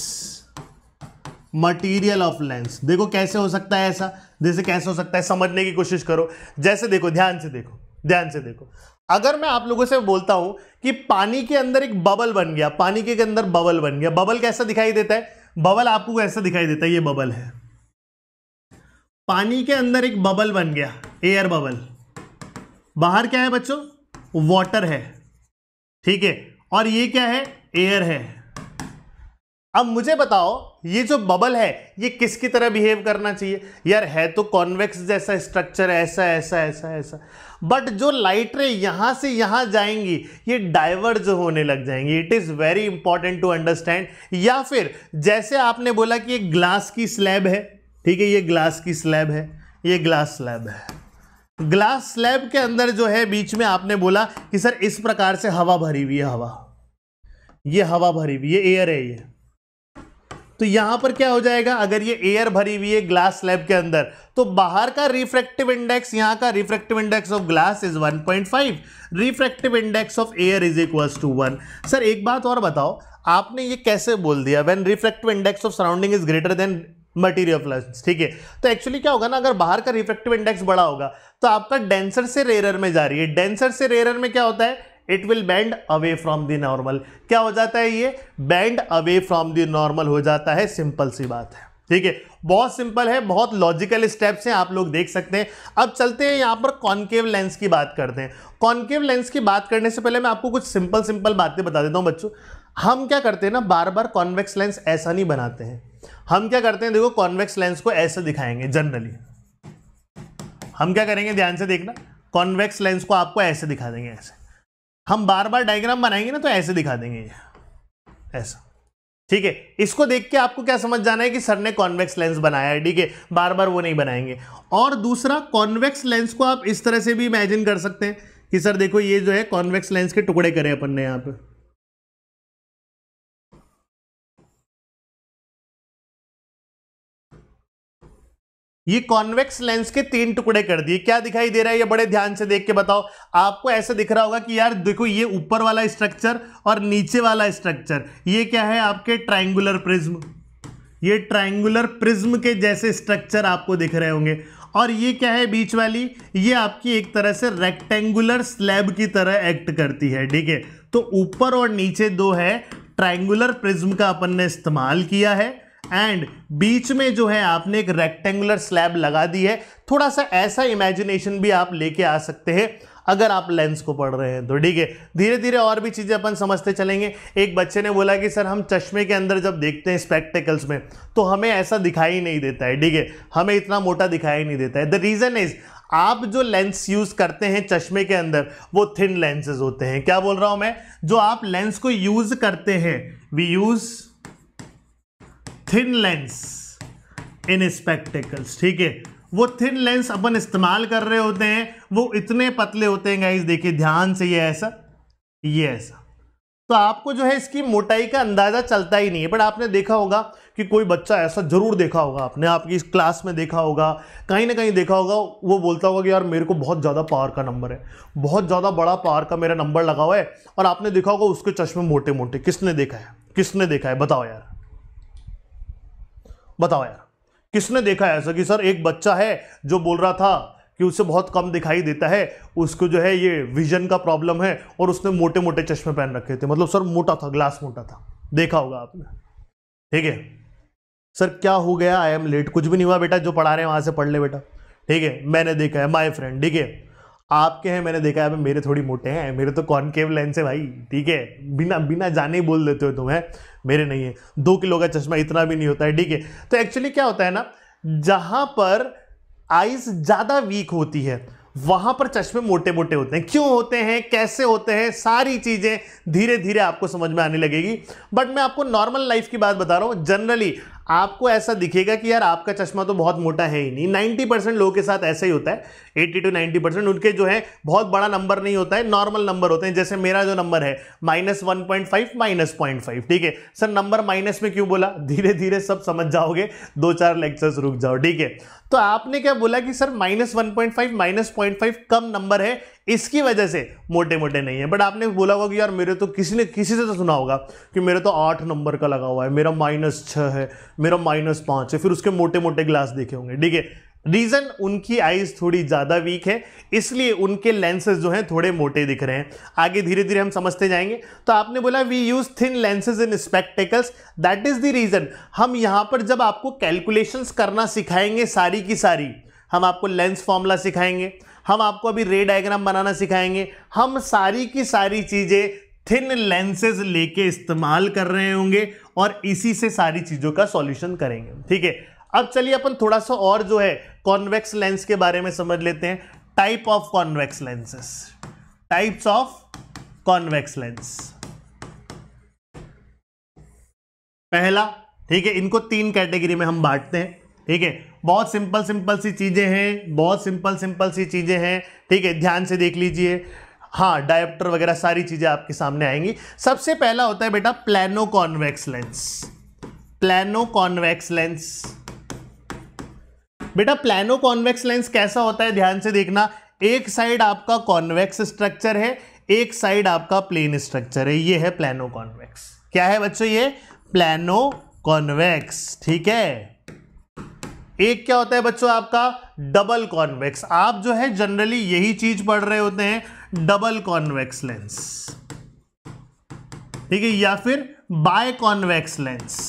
material of lens. देखो कैसे हो सकता है ऐसा, जैसे कैसे हो सकता है समझने की कोशिश करो। जैसे देखो, ध्यान से देखो, ध्यान से देखो, अगर मैं आप लोगों से बोलता हूं कि पानी के अंदर एक बबल बन गया, पानी के अंदर बबल बन गया, बबल कैसा दिखाई देता है? बबल आपको ऐसा दिखाई देता है, ये बबल है। पानी के अंदर एक बबल बन गया, एयर बबल, बाहर क्या है बच्चों? वॉटर है, ठीक है, और ये क्या है? एयर है। अब मुझे बताओ ये जो बबल है ये किसकी तरह बिहेव करना चाहिए? यार है तो कॉन्वेक्स जैसा स्ट्रक्चर, ऐसा ऐसा ऐसा ऐसा, बट जो लाइट रे यहाँ से यहाँ जाएंगी ये डाइवर्ज होने लग जाएंगी। It is very important to understand. या फिर जैसे आपने बोला कि ये ग्लास की स्लैब है, ठीक है, ये ग्लास की स्लैब है, ये ग्लास स्लैब है, ग्लास स्लैब के अंदर जो है बीच में आपने बोला कि सर इस प्रकार से हवा भरी हुई है, हवा, ये हवा भरी हुई है, एयर है ये, तो यहां पर क्या हो जाएगा, अगर ये एयर भरी हुई है ग्लास स्लैब के अंदर तो बाहर का रिफ्रैक्टिव इंडेक्स, यहां का refractive index of glass is one point five, refractive index of air is equals to one. Sir एक बात और बताओ, आपने ये कैसे बोल दिया when refractive index of surrounding is greater than material flux, ठीक है, तो एक्चुअली क्या होगा ना, अगर बाहर का रिफ्रैक्टिव इंडेक्स बड़ा होगा तो आपका डेंसर से रेयरर में जा रही है, डेंसर से रेयरर में क्या होता है, it will bend away from the normal, क्या हो जाता है, ये bend away from the normal हो जाता है, सिंपल सी बात है, ठीक है, बहुत सिंपल है, बहुत लॉजिकल स्टेप्स हैं, आप लोग देख सकते हैं। अब चलते हैं यहाँ पर कॉन्केव लेंस की बात करते हैं। कॉन्केव लेंस की बात करने से पहले मैं आपको कुछ सिंपल सिंपल बातें बता देता हूँ बच्चों। हम क्या करते हैं ना, बार बार कॉन्वेक्स लेंस ऐसा नहीं बनाते हैं, हम क्या करते हैं, देखो कॉन्वेक्स लेंस को ऐसे दिखाएंगे जनरली, हम क्या करेंगे, ध्यान से देखना, कॉन्वेक्स लेंस को आपको ऐसे दिखा देंगे, ऐसे हम बार बार डायग्राम बनाएंगे ना तो ऐसे दिखा देंगे, ये ऐसा, ठीक है, इसको देख के आपको क्या समझ जाना है कि सर ने कॉन्वेक्स लेंस बनाया है, ठीक है, बार बार वो नहीं बनाएंगे। और दूसरा, कॉन्वेक्स लेंस को आप इस तरह से भी इमेजिन कर सकते हैं कि सर देखो ये जो है कॉन्वेक्स लेंस के टुकड़े करे अपन ने यहाँ पे, ये कॉन्वेक्स लेंस के तीन टुकड़े कर दिए, क्या दिखाई दे रहा है, ये बड़े ध्यान से देख के बताओ, आपको ऐसे दिख रहा होगा कि यार देखो ये ऊपर वाला स्ट्रक्चर और नीचे वाला स्ट्रक्चर, ये क्या है आपके ट्रायंगुलर प्रिज्म, ये ट्रायंगुलर प्रिज्म के जैसे स्ट्रक्चर आपको दिख रहे होंगे, और ये क्या है बीच वाली, ये आपकी एक तरह से रेक्टेंगुलर स्लैब की तरह एक्ट करती है, ठीक है, तो ऊपर और नीचे दो है, ट्रायंगुलर प्रिज्म का अपन ने इस्तेमाल किया है एंड बीच में जो है आपने एक रेक्टेंगुलर स्लैब लगा दी है। थोड़ा सा ऐसा इमेजिनेशन भी आप लेके आ सकते हैं अगर आप लेंस को पढ़ रहे हैं तो, ठीक है, धीरे धीरे और भी चीज़ें अपन समझते चलेंगे। एक बच्चे ने बोला कि सर हम चश्मे के अंदर जब देखते हैं स्पेक्टेकल्स में तो हमें ऐसा दिखाई नहीं देता है, ठीक है, हमें इतना मोटा दिखाई नहीं देता है। द रीज़न इज़ आप जो लेंस यूज़ करते हैं चश्मे के अंदर वो थिन लेंसेज होते हैं। क्या बोल रहा हूँ मैं, जो आप लेंस को यूज़ करते हैं, we use thin lens in spectacles, ठीक है, वो थिन लेंस अपन इस्तेमाल कर रहे होते हैं, वो इतने पतले होते हैं गाइस, देखिए ध्यान से, ये ऐसा, ये ऐसा, तो आपको जो है इसकी मोटाई का अंदाज़ा चलता ही नहीं है। बट आपने देखा होगा कि कोई बच्चा ऐसा जरूर देखा होगा, आपने आपकी क्लास में देखा होगा, कहीं ना कहीं देखा होगा, वो बोलता होगा कि यार मेरे को बहुत ज़्यादा पावर का नंबर है, बहुत ज़्यादा बड़ा पावर का मेरा नंबर लगा हुआ है, और आपने देखा होगा उसके चश्मे मोटे मोटे, किसने देखा है, किसने देखा है, बताओ यार, बताओ यार किसने देखा है ऐसा कि सर एक बच्चा है जो बोल रहा था कि उसे बहुत कम दिखाई देता है, उसको जो है ये विजन का प्रॉब्लम है और उसने मोटे मोटे चश्मे पहन रखे थे, मतलब सर मोटा था, ग्लास मोटा था, देखा होगा आपने, ठीक है। सर क्या हो गया, आई एम लेट, कुछ भी नहीं हुआ बेटा, जो पढ़ा रहे हैं वहां से पढ़ ले बेटा, ठीक है, मैंने देखा है, माई फ्रेंड, ठीक है, आपके हैं, मैंने देखा है, मेरे थोड़ी मोटे हैं, मेरे तो कॉनकेव लेंस है भाई, ठीक है, बिना बिना जाने ही बोल देते हो तुम्हें, मेरे नहीं है, दो किलो का चश्मा इतना भी नहीं होता है, ठीक है। तो एक्चुअली क्या होता है ना, जहाँ पर आइज ज़्यादा वीक होती है वहाँ पर चश्मे मोटे मोटे होते हैं, क्यों होते हैं, कैसे होते हैं, सारी चीज़ें धीरे धीरे आपको समझ में आने लगेगी। बट मैं आपको नॉर्मल लाइफ की बात बता रहा हूँ, जनरली आपको ऐसा दिखेगा कि यार आपका चश्मा तो बहुत मोटा है ही नहीं, नब्बे परसेंट लोगों के साथ ऐसा ही होता है, अस्सी टू नब्बे परसेंट उनके जो है बहुत बड़ा नंबर नहीं होता है, नॉर्मल नंबर होते हैं, जैसे मेरा जो नंबर है minus one point five minus point five ठीक है। सर नंबर माइनस में क्यों बोला, धीरे धीरे सब समझ जाओगे, दो चार लेक्चर्स रुक जाओ, ठीक है। तो आपने क्या बोला कि sir minus one point five minus point five कम नंबर है, इसकी वजह से मोटे मोटे नहीं है। बट आपने बोला होगा कि यार मेरे तो किसी ने किसी से तो सुना होगा कि मेरे तो आठ नंबर का लगा हुआ है, मेरा माइनस छः है, मेरा माइनस पाँच है, फिर उसके मोटे मोटे ग्लास देखे होंगे, ठीक है। रीज़न, उनकी आइज़ थोड़ी ज़्यादा वीक है इसलिए उनके लेंसेज जो हैं थोड़े मोटे दिख रहे हैं। आगे धीरे धीरे हम समझते जाएंगे। तो आपने बोला we use thin lenses in spectacles, that is the reason. हम यहाँ पर जब आपको कैलकुलेशंस करना सिखाएंगे सारी की सारी, हम आपको लेंस फॉर्मूला सिखाएंगे, हम आपको अभी रे डायग्राम बनाना सिखाएंगे, हम सारी की सारी चीज़ें थिन लेंसेज लेके इस्तेमाल कर रहे होंगे और इसी से सारी चीजों का सॉल्यूशन करेंगे। ठीक है, अब चलिए अपन थोड़ा सा और जो है कॉन्वेक्स लेंस के बारे में समझ लेते हैं। Type of convex lenses, types of convex lens. पहला, ठीक है, इनको तीन कैटेगरी में हम बांटते हैं। ठीक है, बहुत सिंपल सिंपल सी चीजें हैं, बहुत सिंपल सिंपल सी चीजें हैं। ठीक है, ध्यान से देख लीजिए। हाँ, डायोप्टर वगैरह सारी चीजें आपके सामने आएंगी। सबसे पहला होता है बेटा plano convex lens. Plano convex lens, बेटा प्लानो कॉन्वेक्स लेंस कैसा होता है, ध्यान से देखना। एक साइड आपका कॉन्वेक्स स्ट्रक्चर है, एक साइड आपका प्लेन स्ट्रक्चर है। ये है प्लानो कॉन्वेक्स। क्या है बच्चों, ये प्लानो कॉन्वेक्स। ठीक है, एक क्या होता है बच्चों आपका डबल कॉन्वेक्स। आप जो है जनरली यही चीज पढ़ रहे होते हैं, डबल कॉन्वेक्स लेंस। ठीक है, या फिर बाय कॉन्वेक्स लेंस।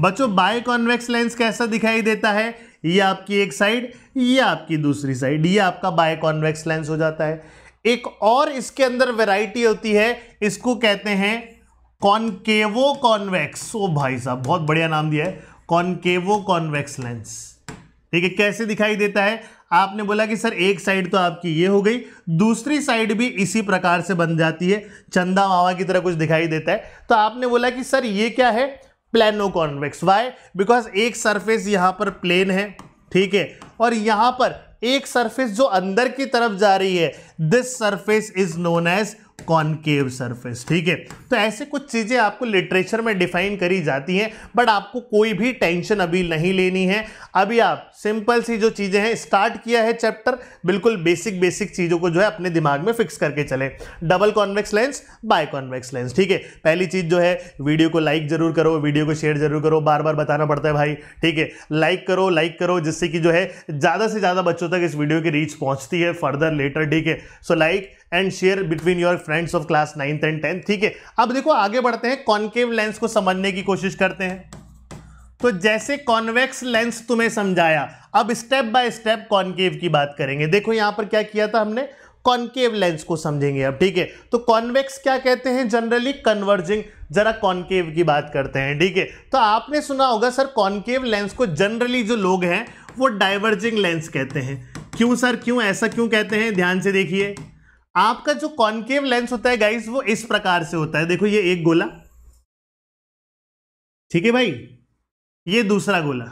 बच्चों बाय कॉन्वेक्स लेंस कैसा दिखाई देता है, ये आपकी एक साइड, ये आपकी दूसरी साइड, ये आपका बाय कॉन्वेक्स लेंस हो जाता है। एक और इसके अंदर वैरायटी होती है, इसको कहते हैं कॉनकेवो कॉन्वेक्स। ओ भाई साहब, बहुत बढ़िया नाम दिया है, कॉनकेवो कॉन्वेक्स लेंस। ठीक है, कैसे दिखाई देता है। आपने बोला कि सर एक साइड तो आपकी ये हो गई, दूसरी साइड भी इसी प्रकार से बन जाती है, चंदा मामा की तरह कुछ दिखाई देता है। तो आपने बोला कि सर ये क्या है, प्लानो कॉन्वेक्स। वाई, बिकॉज एक सरफेस यहां पर प्लेन है, ठीक है, और यहां पर एक सरफेस जो अंदर की तरफ जा रही है, this surface is known as concave surface. ठीक है, तो ऐसे कुछ चीजें आपको लिटरेचर में डिफाइन करी जाती हैं, बट आपको कोई भी टेंशन अभी नहीं लेनी है। अभी आप सिंपल सी जो चीजें हैं, स्टार्ट किया है चैप्टर, बिल्कुल बेसिक बेसिक चीजों को जो है अपने दिमाग में फिक्स करके चलें। Double convex lens, by convex lens. ठीक है, पहली चीज जो है, वीडियो को लाइक जरूर करो, वीडियो को शेयर जरूर करो। बार बार बताना पड़ता है भाई, ठीक है, लाइक करो लाइक करो, जिससे कि जो है ज्यादा से ज्यादा बच्चों तक इस वीडियो की रीच पहुंचती है फर्दर लेटर। ठीक है, so like and share between your friends of class ninth and tenth. ठीक है, अब देखो आगे बढ़ते हैं, कॉनकेव लेंस को समझने की कोशिश करते हैं। तो जैसे कॉन्वेक्स लेंस तुम्हें समझाया, अब स्टेप बाय स्टेप कॉनकेव की बात करेंगे। देखो यहां पर क्या किया था हमने, कॉनकेव लेंस को समझेंगे अब। ठीक है, तो कॉन्वेक्स क्या कहते हैं, जनरली कन्वर्जिंग। जरा कॉनकेव की बात करते हैं। ठीक है, तो आपने सुना होगा सर कॉनकेव लेंस को जनरली जो लोग हैं वो डाइवर्जिंग लेंस कहते हैं। क्यों सर, क्यों ऐसा क्यों कहते हैं, ध्यान से देखिए। आपका जो कॉनकेव लेंस होता है गाइस, वो इस प्रकार से होता है। देखो ये एक गोला, ठीक है भाई, ये दूसरा गोला।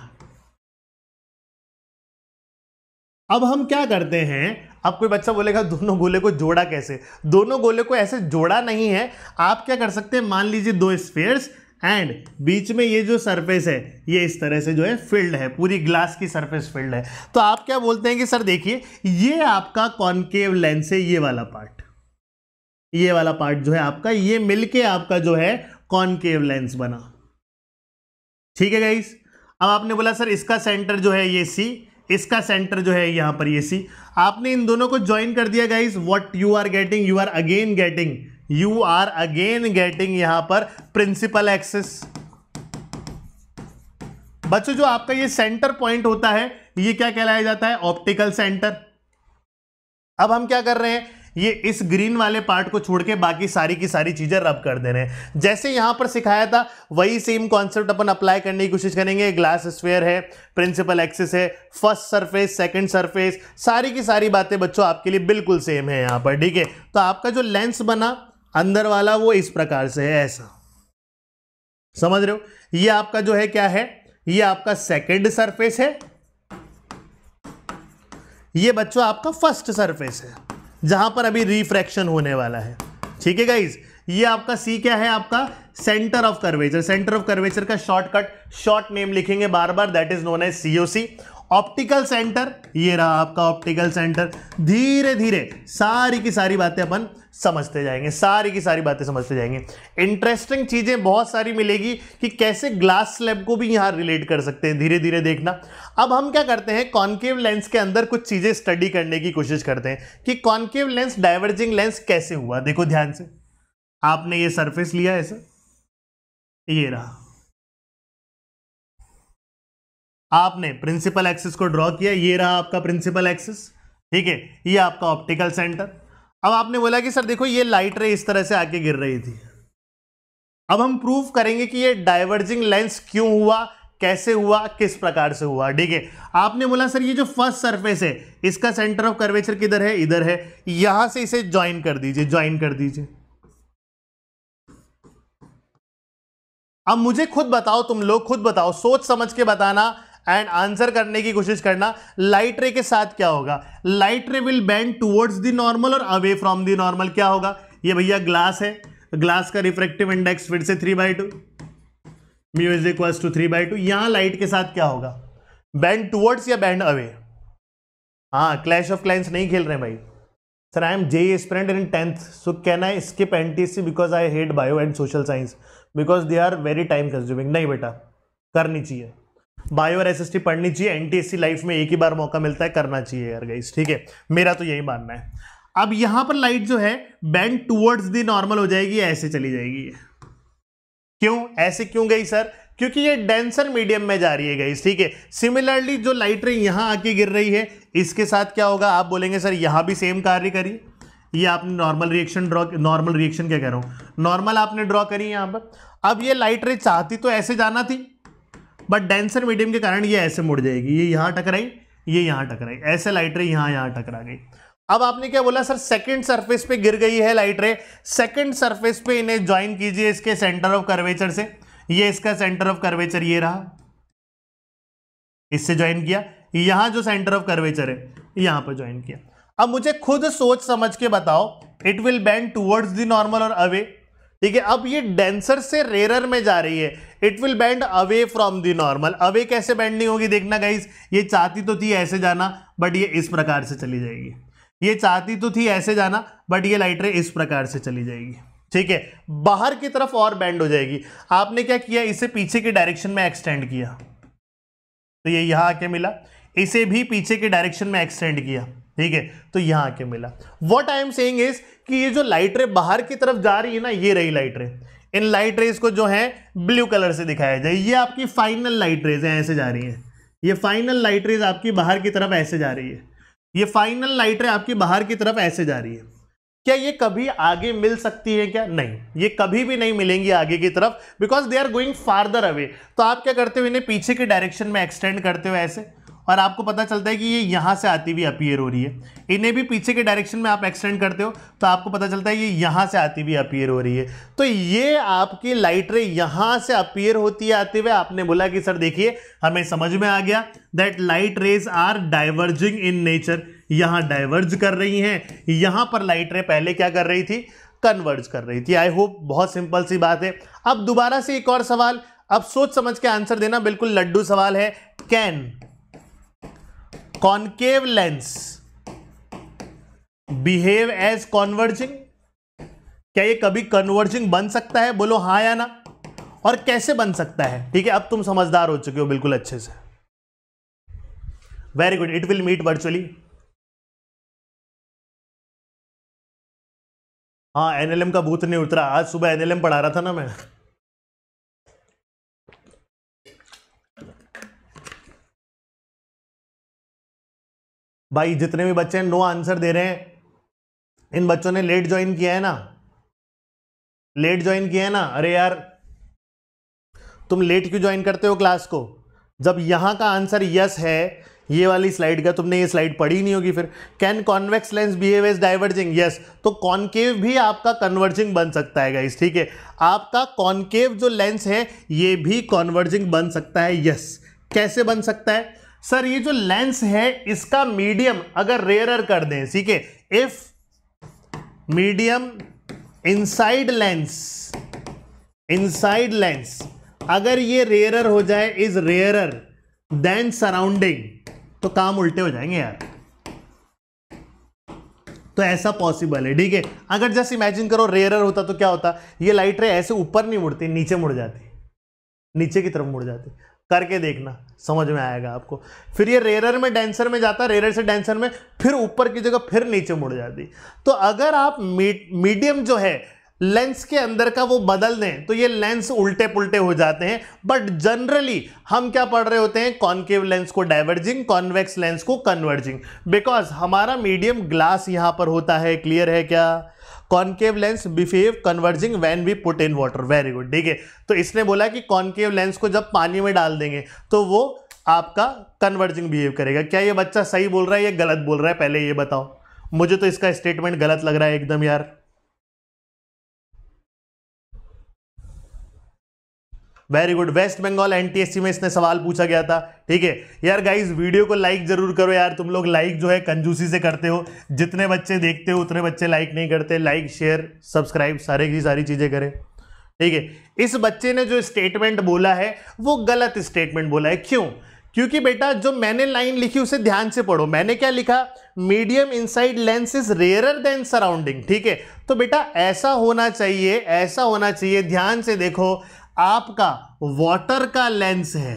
अब हम क्या करते हैं, अब कोई बच्चा बोलेगा दोनों गोले को जोड़ा कैसे, दोनों गोले को ऐसे जोड़ा नहीं है। आप क्या कर सकते हैं, मान लीजिए दो स्फीयर्स एंड बीच में ये जो सरफेस है, ये इस तरह से जो है फील्ड है, पूरी ग्लास की सरफेस फील्ड है। तो आप क्या बोलते हैं कि सर देखिए, ये आपका कॉनकेव लेंस है, ये वाला पार्ट, ये वाला पार्ट जो है आपका, ये मिलके आपका जो है कॉनकेव लेंस बना। ठीक है गाइस, अब आपने बोला सर इसका सेंटर जो है ये सी, इसका सेंटर जो है यहां पर ये सी। आपने इन दोनों को ज्वाइन कर दिया guys, what you are getting, you are again getting you are again getting यहां पर प्रिंसिपल एक्सिस। बच्चों जो आपका ये सेंटर पॉइंट होता है, ये क्या कहलाया जाता है, ऑप्टिकल सेंटर। अब हम क्या कर रहे हैं, ये इस ग्रीन वाले पार्ट को छोड़ के बाकी सारी की सारी चीजें रब कर दे रहे हैं। जैसे यहां पर सिखाया था वही सेम कॉन्सेप्ट अपन अप्लाई करने की कोशिश करेंगे। ग्लास स्फीयर है, प्रिंसिपल एक्सिस है, फर्स्ट सरफेस, सेकंड सरफेस, सारी की सारी बातें बच्चों आपके लिए बिल्कुल सेम है यहां पर। ठीक है, तो आपका जो लेंस बना अंदर वाला, वो इस प्रकार से है, ऐसा समझ रहे हो। ये आपका जो है क्या है, ये आपका सेकंड सरफेस है, ये बच्चों आपका फर्स्ट सरफेस है जहां पर अभी रिफ्रैक्शन होने वाला है। ठीक है गाइज, ये आपका सी क्या है, आपका centre of curvature. Centre of curvature का शॉर्टकट, शॉर्ट नेम लिखेंगे बार बार, that is known as COC. Optical centre, ये रहा आपका ऑप्टिकल सेंटर। धीरे धीरे सारी की सारी बातें अपन समझते जाएंगे, सारी की सारी बातें समझते जाएंगे। इंटरेस्टिंग चीजें बहुत सारी मिलेगी कि कैसे ग्लास स्लैब को भी यहां रिलेट कर सकते हैं, धीरे धीरे देखना। अब हम क्या करते हैं, कॉनकेव लेंस के अंदर कुछ चीजें स्टडी करने की कोशिश करते हैं कि कॉनकेव लेंस डाइवर्जिंग लेंस कैसे हुआ। देखो ध्यान से, आपने ये सरफेस लिया ऐसा, ये रहा, आपने प्रिंसिपल एक्सिस को ड्रॉ किया, ये रहा आपका प्रिंसिपल एक्सिस। ठीक है, ये आपका ऑप्टिकल सेंटर। अब आपने बोला कि सर देखो ये लाइट रे इस तरह से आके गिर रही थी, अब हम प्रूव करेंगे कि ये डाइवर्जिंग लेंस क्यों हुआ, कैसे हुआ, किस प्रकार से हुआ। ठीक है, आपने बोला सर ये जो फर्स्ट सरफेस है इसका सेंटर ऑफ कर्वेचर किधर है, इधर है, यहां से इसे ज्वाइन कर दीजिए, ज्वाइन कर दीजिए। अब मुझे खुद बताओ, तुम लोग खुद बताओ, सोच समझ के बताना एंड आंसर करने की कोशिश करना, लाइट रे के साथ क्या होगा। Light ray will bend towards the normal और अवे फ्रॉम द नॉर्मल। क्या होगा, ये भैया ग्लास है, ग्लास का रिफ्रैक्टिव इंडेक्स फिर से three by two mu is equal to three by two. यहां लाइट के साथ क्या होगा, बैंड टुवर्ड्स या बैंड अवे। हाँ, क्लैश ऑफ क्लाइंस नहीं खेल रहे हैं भाई। Sir I am JEE aspirant in tenth, so can I skip NTSC because I hate bio and social science because they are very time consuming. नहीं बेटा, करनी चाहिए, बायो और एसएसटी पढ़नी चाहिए, एनटीएससी लाइफ में एक ही बार मौका मिलता है, करना चाहिए यार गाइस। ठीक है, मेरा तो यही मानना है। अब यहां पर लाइट जो है बैंड टुवर्ड्स द नॉर्मल हो जाएगी, ऐसे चली जाएगी। क्यों ऐसे क्यों गई सर, क्योंकि ये डेंसर मीडियम में जा रही है गाइस। ठीक है, सिमिलरली जो लाइट रे यहां आके गिर रही है इसके साथ क्या होगा, आप बोलेंगे सर यहां भी सेम कार्य करिए। ये आपने normal reaction draw, normal reaction क्या कह रहा हूं, नॉर्मल आपने ड्रॉ करी यहां पर। अब ये लाइट रे चाहती तो ऐसे जाना थी, बट डेंसर मीडियम के कारण ये ऐसे मुड़ जाएगी। ये यहाँ टकराई, ये यहाँ टकराई, ऐसे लाइट रे यहाँ यहाँ टकरा गई। अब आपने क्या बोला, सर सेकंड सरफेस पे गिर गई है लाइट रे, सेकंड सरफेस पे इन्हें ज्वाइन कीजिए इसके सेंटर ऑफ कर्वेचर से। ये इसका सेंटर ऑफ कर्वेचर ये रहा, इससे ज्वाइन किया, यहाँ जो सेंटर ऑफ कर्वेचर है यहाँ पर ज्वाइन किया। अब मुझे खुद सोच समझ के बताओ, it will bend towards the normal और अवे। ठीक है, अब ये डेंसर से रेरर में जा रही है, it will bend away from the normal. Away कैसे बैंडिंग होगी देखना गाइस, ये चाहती तो थी ऐसे जाना बट ये इस प्रकार से चली जाएगी, ये चाहती तो थी ऐसे जाना बट ये लाइट रे इस प्रकार से चली जाएगी। ठीक है, बाहर की तरफ और बैंड हो जाएगी। आपने क्या किया, इसे पीछे के डायरेक्शन में एक्सटेंड किया तो ये यहाँ आके मिला, इसे भी पीछे के डायरेक्शन में एक्सटेंड किया, ठीक है, तो यहां आके मिला। What I am saying is कि ये जो लाइट रे बाहर की तरफ जा रही है ना, ये रही लाइट रे। इन लाइट रेज को जो है ब्लू कलर से दिखाया जाए, ये आपकी फाइनल लाइट रेज है, ऐसे जा रही है। ये फाइनल लाइट रेज आपकी बाहर की तरफ ऐसे जा रही है, ये फाइनल लाइट रे आपकी बाहर की तरफ ऐसे जा रही है। क्या ये कभी आगे मिल सकती है क्या, नहीं, ये कभी भी नहीं मिलेंगी आगे की तरफ because they are going farther away. तो आप क्या करते हो, इन्हें पीछे के डायरेक्शन में एक्सटेंड करते हो ऐसे, और आपको पता चलता है कि ये यहाँ से आती हुई अपीयर हो रही है। इन्हें भी पीछे के डायरेक्शन में आप एक्सटेंड करते हो तो आपको पता चलता है ये यहाँ से आती हुई अपीयर हो रही है। तो ये आपकी लाइट रे यहाँ से अपीयर होती है आते हुए। आपने बोला कि सर देखिए हमें समझ में आ गया that light rays are diverging in nature. यहाँ डाइवर्ज कर रही हैं, यहाँ पर लाइट रे पहले क्या कर रही थी, कन्वर्ज कर रही थी। आई होप बहुत सिंपल सी बात है। अब दोबारा से एक और सवाल, अब सोच समझ के आंसर देना, बिल्कुल लड्डू सवाल है। Can concave lens behave as converging, क्या ये कभी कन्वर्जिंग बन सकता है, बोलो हाँ या ना, और कैसे बन सकता है। ठीक है, अब तुम समझदार हो चुके हो बिल्कुल अच्छे से, very good. It will meet virtually, हाँ एनएलएम का भूत नहीं उतरा, आज सुबह एनएलएम पढ़ा रहा था ना मैं। भाई जितने भी बच्चे हैं नो आंसर दे रहे हैं, इन बच्चों ने लेट ज्वाइन किया है ना, लेट ज्वाइन किया है ना। अरे यार तुम लेट क्यों ज्वाइन करते हो क्लास को, जब यहां का आंसर यस है ये वाली स्लाइड का, तुमने ये स्लाइड पढ़ी नहीं होगी। फिर can convex lens behave as diverging, yes, तो कॉन्केव भी आपका कन्वर्जिंग बन सकता है गाइस। ठीक है, आपका कॉन्केव जो लेंस है ये भी कॉन्वर्जिंग बन सकता है, यस। कैसे बन सकता है सर, ये जो लेंस है इसका मीडियम अगर रेयरर कर दें, ठीक है, if medium inside lens, inside lens अगर ये रेयरर हो जाए, इज रेयरर देन सराउंडिंग, तो काम उल्टे हो जाएंगे यार। तो ऐसा पॉसिबल है, ठीक है। अगर जस्ट इमेजिन करो रेयरर होता तो क्या होता, ये लाइट रे ऐसे ऊपर नहीं मुड़ती, नीचे मुड़ जाती, नीचे की तरफ मुड़ जाती। करके देखना, समझ में आएगा आपको। फिर ये रेरर में डेंसर में जाता, रेरर से डेंसर में, फिर ऊपर की जगह फिर नीचे मुड़ जाती। तो अगर आप मीडियम जो है लेंस के अंदर का वो बदल दें तो ये लेंस उल्टे पुल्टे हो जाते हैं। बट जनरली हम क्या पढ़ रहे होते हैं, कॉन्केव लेंस को डाइवर्जिंग, कॉन्वेक्स लेंस को कन्वर्जिंग, बिकॉज हमारा मीडियम ग्लास यहाँ पर होता है। क्लियर है क्या? Concave lens behave converging when we put in water, very good. ठीक है, तो इसने बोला कि कॉन्केव लेंस को जब पानी में डाल देंगे तो वो आपका कन्वर्जिंग बिहेव करेगा। क्या ये बच्चा सही बोल रहा है या गलत बोल रहा है, पहले ये बताओ। मुझे तो इसका स्टेटमेंट गलत लग रहा है एकदम यार। Very good, waste Bengal NTSC में इसने सवाल पूछा गया था। ठीक है यार गाइस, वीडियो को लाइक जरूर करो यार। तुम लोग लाइक जो है कंजूसी से करते हो, जितने बच्चे देखते हो उतने बच्चे लाइक नहीं करते। लाइक शेयर सब्सक्राइब सारे की सारी चीज़ें करें। ठीक है, इस बच्चे ने जो स्टेटमेंट बोला है वो गलत स्टेटमेंट बोला है। क्यों? क्योंकि बेटा जो मैंने लाइन लिखी उसे ध्यान से पढ़ो। मैंने क्या लिखा, medium inside lens is rare than surrounding. ठीक है, तो बेटा ऐसा होना चाहिए, ऐसा होना चाहिए, ध्यान से देखो, आपका वाटर का लेंस है,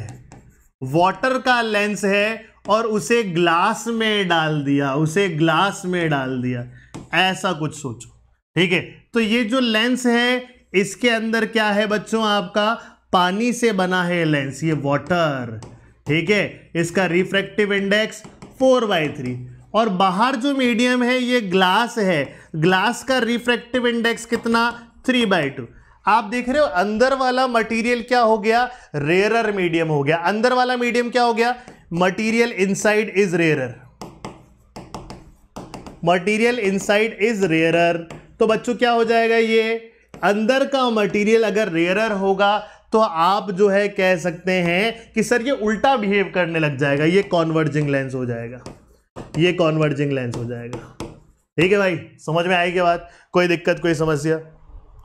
वाटर का लेंस है और उसे ग्लास में डाल दिया, उसे ग्लास में डाल दिया, ऐसा कुछ सोचो। ठीक है, तो ये जो लेंस है इसके अंदर क्या है बच्चों, आपका पानी से बना है लेंस, ये वाटर। ठीक है, इसका refractive index four by three और बाहर जो मीडियम है ये ग्लास है, ग्लास का रिफ्रैक्टिव इंडेक्स कितना, थ्री बाई टू। आप देख रहे हो अंदर वाला मटेरियल क्या हो गया, रेयरर मीडियम हो गया। अंदर वाला मीडियम क्या हो गया, material inside is rarer, material inside is rarer. तो बच्चों क्या हो जाएगा, ये अंदर का मटेरियल अगर रेयरर होगा तो आप जो है कह सकते हैं कि सर ये उल्टा बिहेव करने लग जाएगा, ये कॉन्वर्जिंग लेंस हो जाएगा, ये कॉन्वर्जिंग लेंस हो जाएगा। ठीक है भाई, समझ में आएगी बात? कोई दिक्कत कोई समस्या,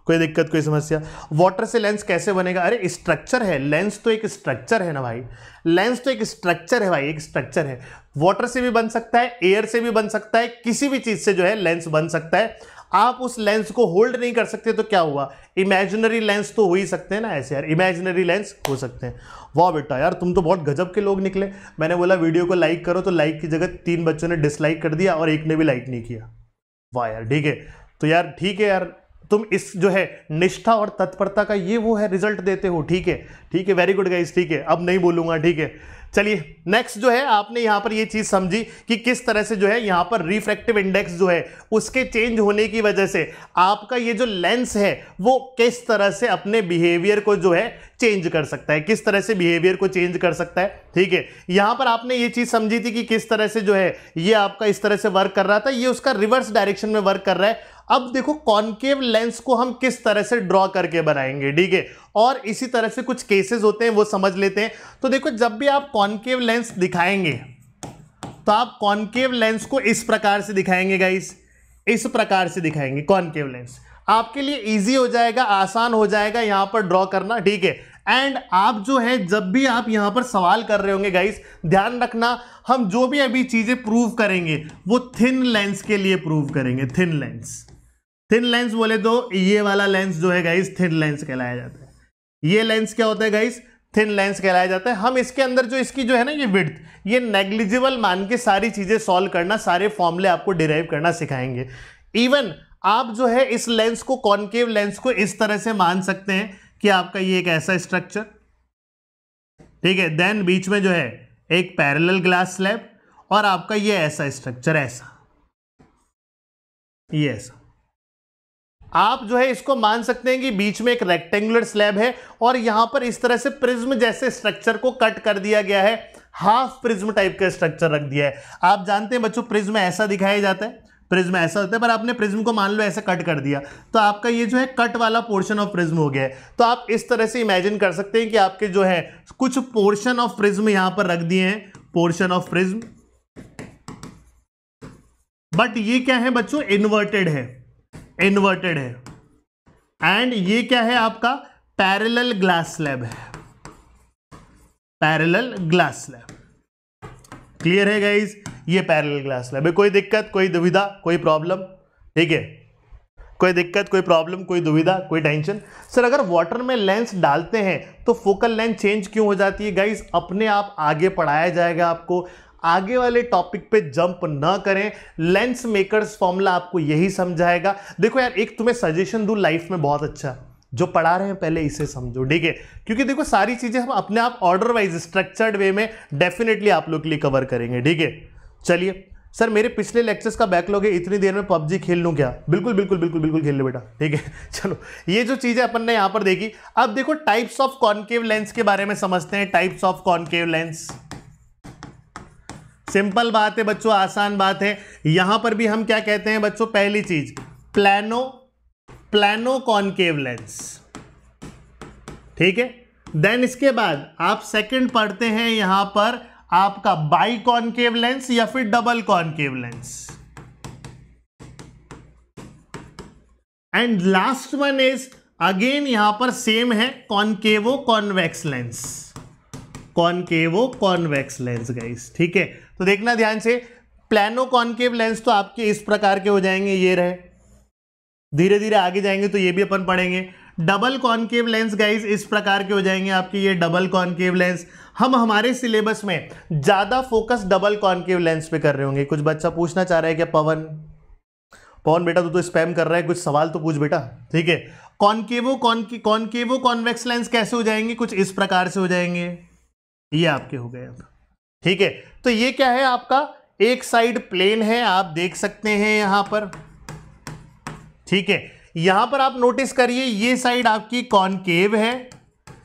कोई दिक्कत कोई समस्या? वाटर से लेंस कैसे बनेगा? अरे स्ट्रक्चर है, लेंस तो एक स्ट्रक्चर है ना भाई, लेंस तो एक स्ट्रक्चर है भाई, एक स्ट्रक्चर है। वाटर से भी बन सकता है, एयर से भी बन सकता है, किसी भी चीज से जो है लेंस बन सकता है। आप उस लेंस को होल्ड नहीं कर सकते तो क्या हुआ, इमेजिनरी लेंस तो हो ही सकते हैं ना ऐसे यार, इमेजिनरी लेंस हो सकते हैं। वाह बेटा यार, तुम तो बहुत गजब के लोग निकले। मैंने बोला वीडियो को लाइक करो तो लाइक की जगह तीन बच्चों ने डिसलाइक कर दिया और एक ने भी लाइक नहीं किया। वाह यार, ठीक है, तो यार ठीक है यार, तुम इस जो है निष्ठा और तत्परता का ये वो है रिजल्ट देते हो। ठीक है, ठीक है, वेरी गुड गाइस। ठीक है, अब नहीं बोलूंगा। ठीक है, चलिए नेक्स्ट जो है, आपने यहाँ पर ये चीज़ समझी कि किस तरह से जो है यहाँ पर रिफ्रैक्टिव इंडेक्स जो है उसके चेंज होने की वजह से आपका ये जो लेंस है वो किस तरह से अपने बिहेवियर को जो है चेंज कर सकता है, किस तरह से बिहेवियर को चेंज कर सकता है। ठीक है, यहाँ पर आपने ये चीज़ समझी थी कि किस तरह से जो है ये आपका इस तरह से वर्क कर रहा था, ये उसका रिवर्स डायरेक्शन में वर्क कर रहा है। अब देखो कॉन्केव लेंस को हम किस तरह से ड्रॉ करके बनाएंगे। ठीक है, और इसी तरह से कुछ केसेस होते हैं वो समझ लेते हैं। तो देखो जब भी आप कॉन्केव लेंस दिखाएंगे तो आप कॉन्केव लेंस को इस प्रकार से दिखाएंगे गाइस, इस प्रकार से दिखाएंगे कॉन्केव लेंस। आपके लिए इजी हो जाएगा, आसान हो जाएगा यहाँ पर ड्रॉ करना। ठीक है, एंड आप जो है जब भी आप यहाँ पर सवाल कर रहे होंगे गाइस, ध्यान रखना हम जो भी अभी चीज़ें प्रूव करेंगे वो थिन लेंस के लिए प्रूव करेंगे। थिन लेंस, थिन लेंस बोले तो ये वाला लेंस जो है गाइस थिन लेंस कहलाया जाता है। ये लेंस क्या होता है गाइस, थिन लेंस कहलाया जाता है। हम इसके अंदर जो इसकी जो है ना ये विड्थ, ये नेग्लिजिबल मान के सारी चीज़ें सॉल्व करना, सारे फॉर्मूले आपको डिराइव करना सिखाएंगे। इवन आप जो है इस लेंस को, कॉन्केव लेंस को इस तरह से मान सकते हैं कि आपका ये एक ऐसा स्ट्रक्चर, ठीक है, देन बीच में जो है एक पैरेलल ग्लास स्लैब और आपका ये ऐसा स्ट्रक्चर, ऐसा ये ऐसा आप जो है इसको मान सकते हैं कि बीच में एक रेक्टेंगुलर स्लैब है और यहां पर इस तरह से प्रिज्म जैसे स्ट्रक्चर को कट कर दिया गया है, हाफ प्रिज्म टाइप का स्ट्रक्चर रख दिया है। आप जानते हैं बच्चों प्रिज्म ऐसा दिखाया जाता है, प्रिज्म ऐसा होता है, पर आपने प्रिज्म को मान लो ऐसे कट कर दिया तो आपका ये जो है कट वाला पोर्शन ऑफ प्रिज्म हो गया है। तो आप इस तरह से इमेजिन कर सकते हैं कि आपके जो है कुछ पोर्शन ऑफ प्रिज्म यहां पर रख दिए हैं, पोर्शन ऑफ प्रिज्म, बट ये क्या है बच्चों, इन्वर्टेड है, इन्वर्टेड है। एंड ये क्या है आपका, पैरेलल ग्लास स्लैब है, पैरेलल ग्लास स्लैब। क्लियर है गाइस, ये पैरेलल ग्लास स्लैब है। कोई दिक्कत कोई दुविधा कोई प्रॉब्लम? ठीक है, कोई दिक्कत कोई प्रॉब्लम कोई दुविधा कोई टेंशन? सर अगर वाटर में लेंस डालते हैं तो फोकल लेंथ चेंज क्यों हो जाती है? गाइस अपने आप आगे पढ़ाया जाएगा आपको, आगे वाले टॉपिक पे जंप ना करें। लेंस मेकर्स फॉर्मूला आपको यही समझाएगा। देखो यार, एक तुम्हें सजेशन दूं लाइफ में बहुत अच्छा, जो पढ़ा रहे हैं पहले इसे समझो, ठीक है? क्योंकि देखो सारी चीजें हम अपने आप ऑर्डर वाइज स्ट्रक्चर्ड वे में डेफिनेटली आप लोग के लिए कवर करेंगे, ठीक है? चलिए सर, मेरे पिछले लेक्चर्स का बैकलॉग है, इतनी देर में पबजी खेल लूँ क्या? बिल्कुल बिल्कुल बिल्कुल बिल्कुल खेल ले बेटा, ठीक है? चलो, ये जो चीज़ें अपन ने यहाँ पर देखी। अब देखो टाइप्स ऑफ कॉन्केव लेंस के बारे में समझते हैं। Types of concave lens, simple बात है बच्चों, आसान बात है। यहाँ पर भी हम क्या कहते हैं बच्चों, पहली चीज प्लानो प्लानो कॉन्केव लेंस, ठीक है? देन इसके बाद आप सेकेंड पढ़ते हैं यहाँ पर आपका बाई कॉन्केव लेंस या फिर double concave lens, and last one is again यहां पर सेम है, concavo convex lens, concavo convex lens guys, ठीक है? तो देखना ध्यान से, प्लानो कॉन्केव लेंस तो आपके इस प्रकार के हो जाएंगे, ये रहे। धीरे धीरे आगे जाएंगे तो ये भी अपन पढ़ेंगे। डबल कॉन्केव लेंस गाइज इस प्रकार के हो जाएंगे आपके, ये डबल कॉन्केव लेंस। हम हमारे सिलेबस में ज़्यादा फोकस डबल कॉन्केव लेंस पे कर रहे होंगे। कुछ बच्चा पूछना चाह रहा है क्या? पवन पवन बेटा तू तो स्पैम कर रहा है, कुछ सवाल तो पूछ बेटा, ठीक है? कॉन्केवो कॉन्केवो कॉन्वेक्स लेंस कैसे हो जाएंगे? कुछ इस प्रकार से हो जाएंगे, ये आपके हो गए अब, ठीक है? तो ये क्या है आपका, एक साइड प्लेन है, आप देख सकते हैं यहाँ पर, ठीक है? यहां पर आप नोटिस करिए, ये साइड आपकी कॉनकेव है,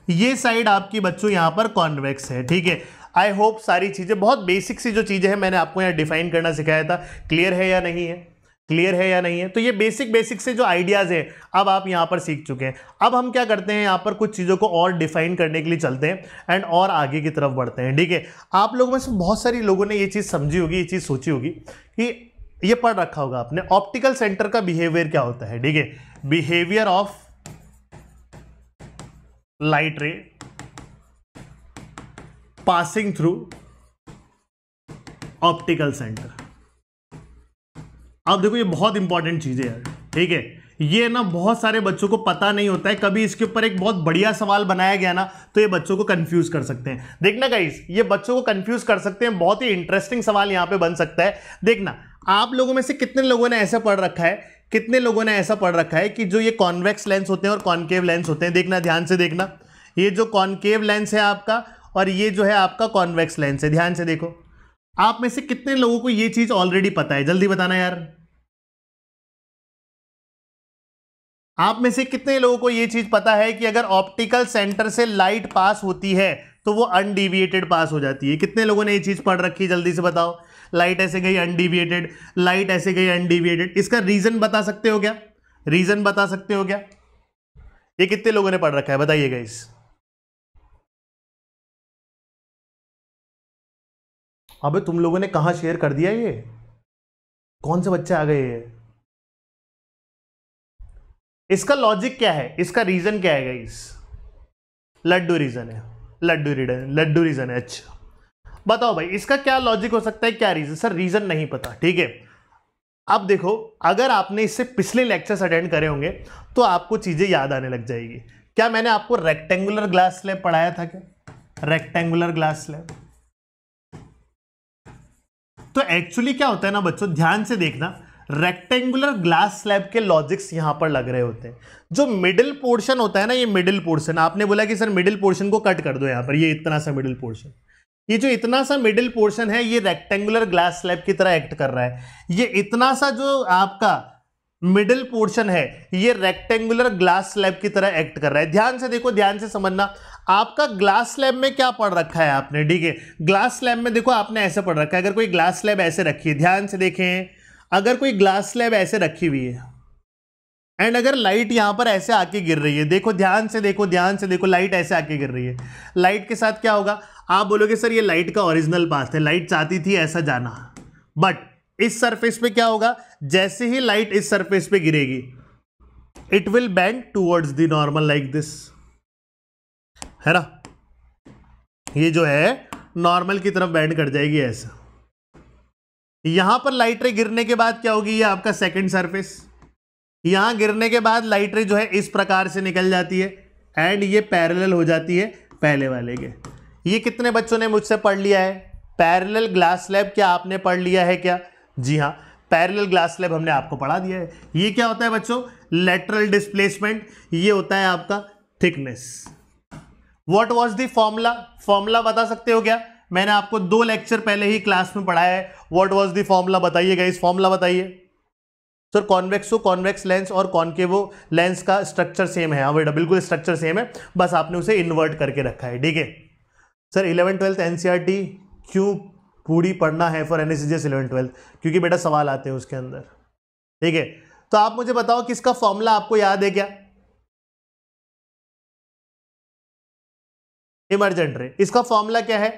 ये साइड आपकी बच्चों यहां पर कॉन्वेक्स है, ठीक है? आई होप सारी चीजें, बहुत बेसिक सी जो चीजें हैं मैंने आपको यहां डिफाइन करना सिखाया था, क्लियर है या नहीं है? क्लियर है या नहीं है? तो ये बेसिक बेसिक से जो आइडियाज हैं अब आप यहां पर सीख चुके हैं। अब हम क्या करते हैं, यहां पर कुछ चीजों को और डिफाइन करने के लिए चलते हैं एंड और आगे की तरफ बढ़ते हैं, ठीक है? आप लोगों में से बहुत सारे लोगों ने ये चीज समझी होगी, ये चीज सोची होगी कि ये पढ़ रखा होगा आपने, ऑप्टिकल सेंटर का बिहेवियर क्या होता है, ठीक है? Behaviour of light ray passing through optical centre. आप देखो ये बहुत इंपॉर्टेंट चीज है यार, ठीक है? ये ना बहुत सारे बच्चों को पता नहीं होता है, कभी इसके ऊपर एक बहुत बढ़िया सवाल बनाया गया ना तो ये बच्चों को कंफ्यूज कर सकते हैं। देखना गाइस, ये बच्चों को कंफ्यूज कर सकते हैं, बहुत ही इंटरेस्टिंग सवाल यहाँ पे बन सकता है। देखना आप लोगों में से कितने लोगों ने ऐसा पढ़ रखा है, कितने लोगों ने ऐसा पढ़ रखा है कि जो ये कॉन्वेक्स लेंस होते हैं और कॉन्केव लेंस होते हैं। देखना ध्यान से, देखना ये जो कॉन्केव लेंस है आपका और ये जो है आपका कॉन्वेक्स लेंस है, ध्यान से देखो। आप में से कितने लोगों को ये चीज ऑलरेडी पता है, जल्दी बताना यार। आप में से कितने लोगों को ये चीज पता है कि अगर ऑप्टिकल सेंटर से लाइट पास होती है तो वो अनडिविएटेड पास हो जाती है? कितने लोगों ने ये चीज पढ़ रखी है, जल्दी से बताओ। लाइट ऐसे गई अनडिविएटेड, लाइट ऐसे गई अनडिविएटेड, इसका रीजन बता सकते हो क्या? रीजन बता सकते हो क्या? ये कितने लोगों ने पढ़ रखा है, बताइए गाइस। अबे तुम लोगों ने कहां शेयर कर दिया ये? कौन से बच्चे आ गए ये? इसका लॉजिक क्या है, इसका रीजन क्या है गाइस? लड्डू रीजन है, लड्डू रीजन लड्डू रीजन है। अच्छा बताओ भाई, इसका क्या लॉजिक हो सकता है, क्या रीजन? सर रीजन नहीं पता, ठीक है? अब देखो, अगर आपने इससे पिछले लेक्चर्स अटेंड करे होंगे तो आपको चीजें याद आने लग जाएगी। क्या मैंने आपको रेक्टेंगुलर ग्लास स्लैब पढ़ाया था क्या? रेक्टेंगुलर ग्लास स्लैब तो एक्चुअली क्या होता है ना बच्चों, ध्यान से देखना, रेक्टेंगुलर ग्लास स्लैब के लॉजिक्स यहां पर लग रहे होते हैं। जो मिडिल पोर्शन होता है ना, ये मिडिल पोर्शन, आपने बोला कि सर मिडिल पोर्शन को कट कर दो यहां पर, ये इतना सा मिडिल पोर्शन, ये जो इतना सा मिडिल पोर्शन है ये रेक्टेंगुलर ग्लास स्लैब की तरह एक्ट कर रहा है। ये इतना सा जो आपका मिडिल पोर्शन है ये रेक्टेंगुलर ग्लास स्लैब की तरह एक्ट कर रहा है। ध्यान से देखो, ध्यान से समझना, आपका ग्लास स्लैब में क्या पढ़ रखा है आपने, ठीक है? ग्लास स्लैब में देखो आपने ऐसे पढ़ रखा है, अगर कोई ग्लास स्लैब ऐसे रखी है, ध्यान से देखें, अगर कोई ग्लास स्लैब ऐसे रखी हुई है एंड अगर लाइट यहां पर ऐसे आके गिर रही है, देखो ध्यान से देखो, ध्यान से देखो, लाइट ऐसे आके गिर रही है, लाइट के साथ क्या होगा? आप बोलोगे सर ये लाइट का ओरिजिनल पाथ है, लाइट चाहती थी ऐसा जाना, बट इस सरफेस पे क्या होगा, जैसे ही लाइट इस सरफेस पे गिरेगी it will bend towards the normal like this, है ना? ये जो है नॉर्मल की तरफ बैंड कर जाएगी ऐसा। यहां पर लाइट रे गिरने के बाद क्या होगी, ये आपका सेकेंड सरफेस, यहां गिरने के बाद लाइट रे जो है इस प्रकार से निकल जाती है एंड ये पैरेलल हो जाती है पहले वाले के। ये कितने बच्चों ने मुझसे पढ़ लिया है, पैरेलल ग्लास लैब क्या आपने पढ़ लिया है क्या? जी हाँ, पैरेलल ग्लास लैब हमने आपको पढ़ा दिया है। ये क्या होता है बच्चों? Lateral displacement. ये होता है आपका thickness. What was the formula? Formula बता सकते हो क्या? मैंने आपको दो लेक्चर पहले ही क्लास में पढ़ाया है। What was the formula? बताइएगा इस फॉर्मूला बताइए सर। कॉन्वेक्स हो, कॉन्वेक्स लेंस और कॉन्केवो लेंस का स्ट्रक्चर सेम है। हाँ बेटा बिल्कुल स्ट्रक्चर सेम है, बस आपने उसे इन्वर्ट करके रखा है। ठीक है सर, इलेवन ट्वेल्थ एनसीईआरटी क्यों पूरी पढ़ना है फॉर एनएससीजीएस इलेवन ट्वेल्थ? क्योंकि बेटा सवाल आते हैं उसके अंदर। ठीक है, तो आप मुझे बताओ किसका फॉर्मूला आपको याद है क्या? इमर्जेंट रे, इसका फॉर्मूला क्या है?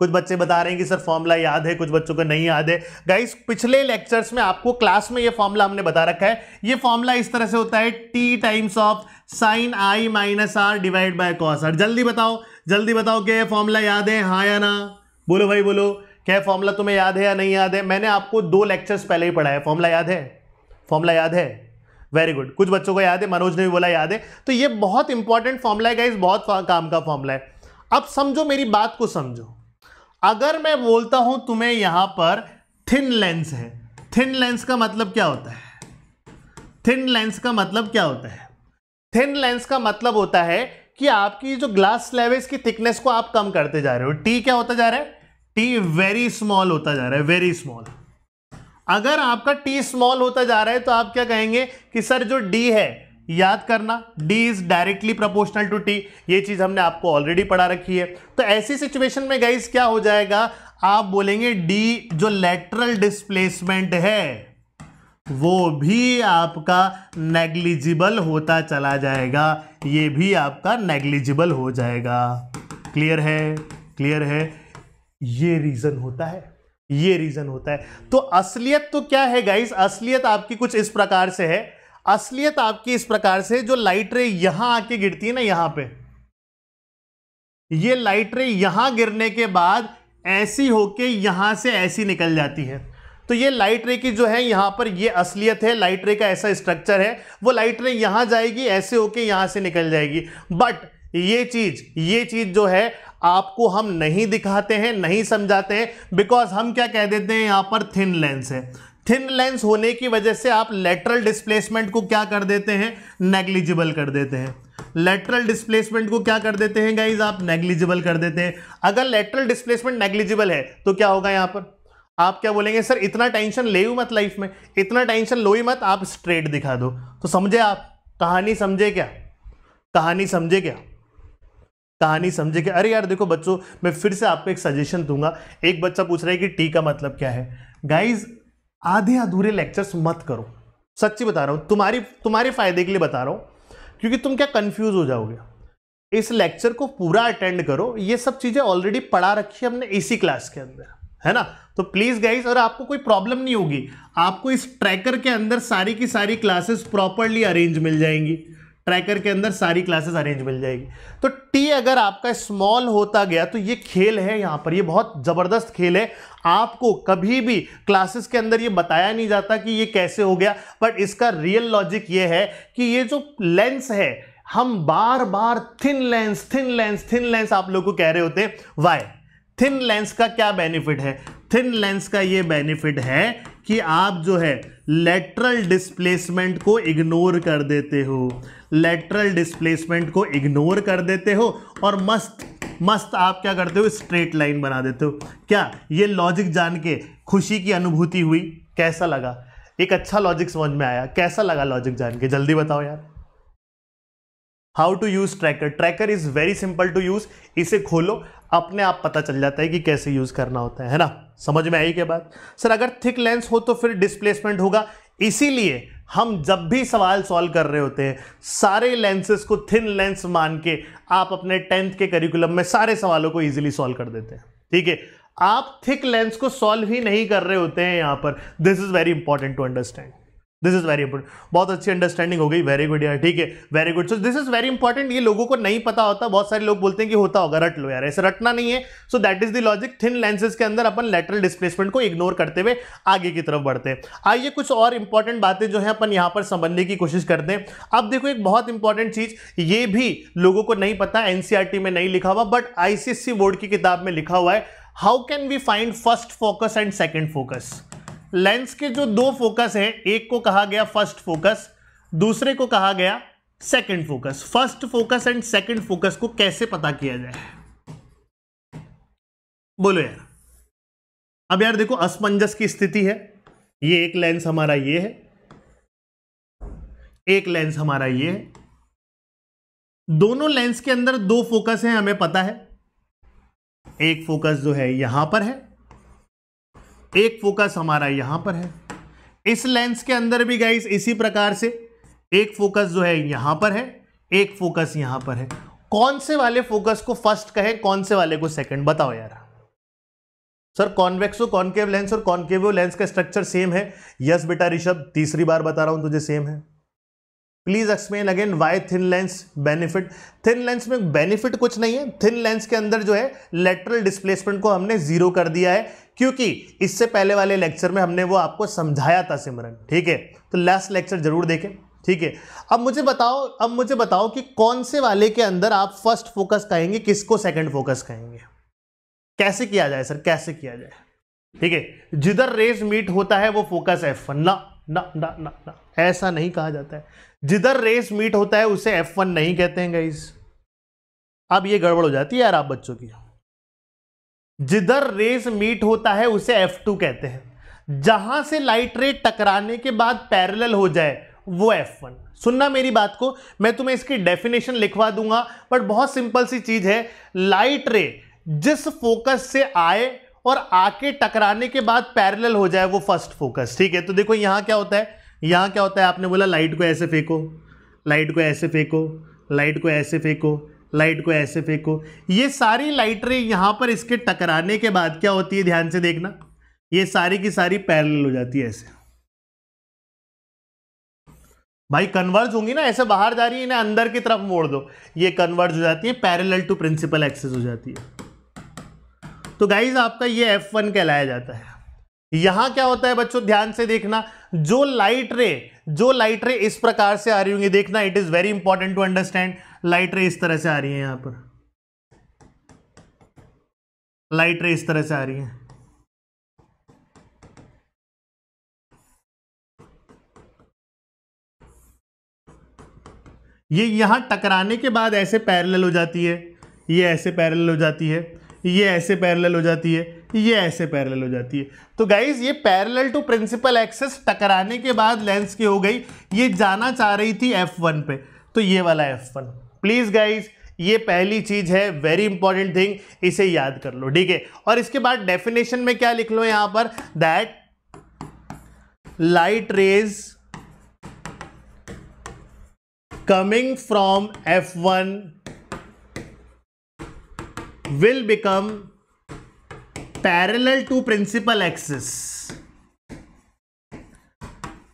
कुछ बच्चे बता रहे हैं कि सर फॉर्मूला याद है, कुछ बच्चों को नहीं याद है। गाइस पिछले लेक्चर्स में आपको क्लास में ये फॉर्मूला हमने बता रखा है। ये फॉर्मूला इस तरह से होता है, t times of sine i minus r divide by cos r. जल्दी बताओ, जल्दी बताओ क्या फॉर्मूला याद है? हाँ या ना बोलो भाई, बोलो क्या फॉर्मूला तुम्हें याद है या नहीं याद है? मैंने आपको दो लेक्चर्स पहले ही पढ़ा है। फॉर्मूला याद है? फॉर्मूला याद है, वेरी गुड। कुछ बच्चों को याद है, मनोज ने भी बोला याद है। तो ये बहुत इंपॉर्टेंट फॉर्मूला है गाइस, बहुत काम का फॉर्मूला है। अब समझो मेरी बात को समझो, अगर मैं बोलता हूं तुम्हें यहां पर थिन लेंस है, थिन लेंस का मतलब क्या होता है? थिन लेंस का मतलब क्या होता है? थिन लेंस का मतलब होता है कि आपकी जो ग्लास स्लैब है इसकी थिकनेस को आप कम करते जा रहे हो। टी क्या होता जा रहा है? टी वेरी स्मॉल होता जा रहा है, वेरी स्मॉल। अगर आपका टी स्मॉल होता जा रहा है तो आप क्या कहेंगे कि सर जो डी है, याद करना d is directly proportional to t, ये चीज हमने आपको ऑलरेडी पढ़ा रखी है। तो ऐसी सिचुएशन में गाइस क्या हो जाएगा? आप बोलेंगे d जो लेटरल डिस्प्लेसमेंट है वो भी आपका नेग्लिजिबल होता चला जाएगा, ये भी आपका नेग्लिजिबल हो जाएगा। क्लियर है? क्लियर है। ये रीजन होता है, ये रीजन होता है। तो असलियत तो क्या है गाइस? असलियत आपकी कुछ इस प्रकार से है। असलियत आपकी इस प्रकार से, जो लाइट रे यहां आके गिरती है ना, यहां पे ये लाइट रे यहां गिरने के बाद ऐसी होके यहां से ऐसी निकल जाती है। तो ये लाइट रे की जो है यहां पर, ये असलियत है। लाइट रे का ऐसा स्ट्रक्चर है, वो लाइट रे यहां जाएगी, ऐसे होके यहां से निकल जाएगी। बट ये चीज, ये चीज जो है आपको हम नहीं दिखाते हैं, नहीं समझाते हैं, बिकॉज हम क्या कह देते हैं यहां पर? थिन लेंस है। थिन लेंस होने की वजह से आप लेटरल डिस्प्लेसमेंट को क्या कर देते हैं? नेग्लिजिबल कर देते हैं। लेटरल डिस्प्लेसमेंट को क्या कर देते हैं गाइज? आप नेग्लिजिबल कर देते हैं। अगर लेटरल डिस्प्लेसमेंट नेग्लिजिबल है तो क्या होगा यहां पर? आप क्या बोलेंगे? सर इतना टेंशन ले ही मत लाइफ में, इतना टेंशन लो ही मत, आप स्ट्रेट दिखा दो। तो समझे आप कहानी? समझे क्या कहानी? समझे क्या कहानी? समझे क्या? अरे यार देखो बच्चों, मैं फिर से आपको एक सजेशन दूंगा। एक बच्चा पूछ रहा है कि टी का मतलब क्या है। गाइज आधे अधूरे लेक्चर्स मत करो, सच्ची बता रहा हूँ, तुम्हारी तुम्हारे फायदे के लिए बता रहा हूँ, क्योंकि तुम क्या कंफ्यूज हो जाओगे। इस लेक्चर को पूरा अटेंड करो, ये सब चीज़ें ऑलरेडी पढ़ा रखी है हमने इसी क्लास के अंदर, है ना। तो प्लीज़ गाइज, और आपको कोई प्रॉब्लम नहीं होगी, आपको इस ट्रैकर के अंदर सारी की सारी क्लासेस प्रॉपरली अरेंज मिल जाएंगी। ट्रैकर के अंदर सारी क्लासेस अरेंज मिल जाएगी। तो टी अगर आपका स्मॉल होता गया तो ये खेल है यहाँ पर, ये बहुत ज़बरदस्त खेल है। आपको कभी भी क्लासेस के अंदर ये बताया नहीं जाता कि ये कैसे हो गया, बट इसका रियल लॉजिक ये है कि ये जो लेंस है, हम बार बार thin lens thin lens thin lens आप लोगों को कह रहे होते हैं। वाई? थिन लेंस का क्या बेनिफिट है? थिन लेंस का ये बेनिफिट है कि आप जो है लेटरल डिस्प्लेसमेंट को इग्नोर कर देते हो, लेटरल डिस्प्लेसमेंट को इग्नोर कर देते हो और मस्त मस्त आप क्या करते हो? स्ट्रेट लाइन बना देते हो। क्या ये लॉजिक जान के खुशी की अनुभूति हुई? कैसा लगा? एक अच्छा लॉजिक समझ में आया? कैसा लगा लॉजिक जान के? जल्दी बताओ यार। How to use tracker? Tracker is very simple to use. इसे खोलो, अपने आप पता चल जाता है कि कैसे यूज करना होता है, है ना। समझ में आई क्या बात? सर अगर थिक लेंस हो तो फिर डिस्प्लेसमेंट होगा, इसीलिए हम जब भी सवाल सॉल्व कर रहे होते हैं सारे लेंसेज को थिन लेंस मान के आप अपने टेंथ के करिकुलम में सारे सवालों को इजीली सॉल्व कर देते हैं। ठीक है, आप थिक लेंस को सॉल्व ही नहीं कर रहे होते हैं यहाँ पर। This is very important to understand. This is very good, बहुत अच्छी अंडरस्टैंडिंग हो गई, वेरी गुड यार, ठीक है, very good. So this is very important, ये लोगों को नहीं पता होता, बहुत सारे लोग बोलते हैं कि होता होगा, रट लो यार, ऐसे रटना नहीं है. So that is the logic, thin lenses के अंदर अपन लेटरल डिस्प्लेसमेंट को इग्नोर करते हुए आगे की तरफ बढ़ते हैं. आइए कुछ और इंपॉर्टेंट बातें जो है अपन यहाँ पर समझने की कोशिश करते हैं. अब देखो एक बहुत इंपॉर्टेंट चीज, ये भी लोगों को नहीं पता, एनसीईआरटी में नहीं लिखा हुआ बट आईसीएसई बोर्ड की किताब में लिखा हुआ है, how can we find first focus and second focus. Lens के जो दो फोकस हैं, एक को कहा गया फर्स्ट फोकस, दूसरे को कहा गया second focus. First focus and second focus को कैसे पता किया जाए, बोलो यार. अब यार देखो असमंजस की स्थिति है, ये एक लेंस हमारा ये है, एक लेंस हमारा ये है, दोनों लेंस के अंदर दो फोकस हैं, हमें पता है. एक फोकस जो है यहां पर है, एक फोकस हमारा यहां पर है. इस लेंस के अंदर भी गाइस इसी प्रकार से एक फोकस जो है यहां पर है, एक फोकस यहां पर है. कौन से वाले फोकस को फर्स्ट कहे, कौन से वाले को सेकंड, बताओ यार. सर कॉन्वेक्सो कॉन्केव लेंस और कॉन्केवो लेंस का स्ट्रक्चर सेम है. यस बेटा ऋषभ, तीसरी बार बता रहा हूं तुझे, सेम है. Please explain again why thin lens benefit. Thin lens में बेनिफिट कुछ नहीं है, थिन लेंस के अंदर जो है लेटरल डिस्प्लेसमेंट को हमने जीरो कर दिया है, क्योंकि इससे पहले वाले लेक्चर में हमने वो आपको समझाया था सिमरन, ठीक है, तो लास्ट लेक्चर जरूर देखें, ठीक है. अब मुझे बताओ, अब मुझे बताओ कि कौन से वाले के अंदर आप फर्स्ट फोकस कहेंगे, किसको सेकेंड फोकस कहेंगे, कैसे किया जाए सर, कैसे किया जाए. ठीक है, जिधर रेस मीट होता है वो फोकस है, फन्ना ना ना ना ना, ऐसा नहीं कहा जाता है. जिधर रेस मीट होता है उसे एफ वन नहीं कहते हैं गाइस. अब ये गड़बड़ हो जाती है यार आप बच्चों की. जिधर रेस मीट होता है उसे एफ टू कहते हैं, जहां से लाइट रे टकराने के बाद पैरेलल हो जाए वो एफ वन. सुनना मेरी बात को, मैं तुम्हें इसकी डेफिनेशन लिखवा दूंगा, बट बहुत सिंपल सी चीज है, लाइट रे जिस फोकस से आए और आके टकराने के बाद पैरेलल हो जाए वो फर्स्ट फोकस. ठीक है, तो देखो यहां क्या होता है, यहां क्या होता है, आपने बोला लाइट को ऐसे फेंको, लाइट को ऐसे फेंको, लाइट को ऐसे फेंको, लाइट को ऐसे फेंको, ये सारी लाइट रे यहां पर इसके टकराने के बाद क्या होती है, ध्यान से देखना, ये सारी की सारी पैरेलल हो जाती है ऐसे. भाई कन्वर्ज होंगी ना, ऐसे बाहर जा रही है ना, अंदर की तरफ मोड़ दो, ये कन्वर्ज हो जाती है, पैरेलल टू प्रिंसिपल एक्सिस हो जाती है. तो गाइज आपका ये एफ वन कहलाया जाता है. यहां क्या होता है बच्चों, ध्यान से देखना, जो लाइट रे जो लाइट रे इस प्रकार से आ रही होंगी, देखना it is very important to understand, light ray इस तरह से आ रही है, यहां पर लाइट रे इस तरह से आ रही है, ये यहां टकराने के बाद ऐसे पैरेलल हो जाती है, ये ऐसे पैरेलल हो जाती है, ये ऐसे पैरेलल हो जाती है, ये ऐसे पैरेलल हो जाती है. तो गाइज ये पैरेलल टू प्रिंसिपल एक्सिस टकराने के बाद लेंस की हो गई, ये जाना चाह रही थी एफ वन पे, तो ये वाला एफ वन. प्लीज गाइज ये पहली चीज है, वेरी इंपॉर्टेंट थिंग, इसे याद कर लो. ठीक है, और इसके बाद डेफिनेशन में क्या लिख लो यहां पर, that light rays coming from F one will become parallel to principal axis,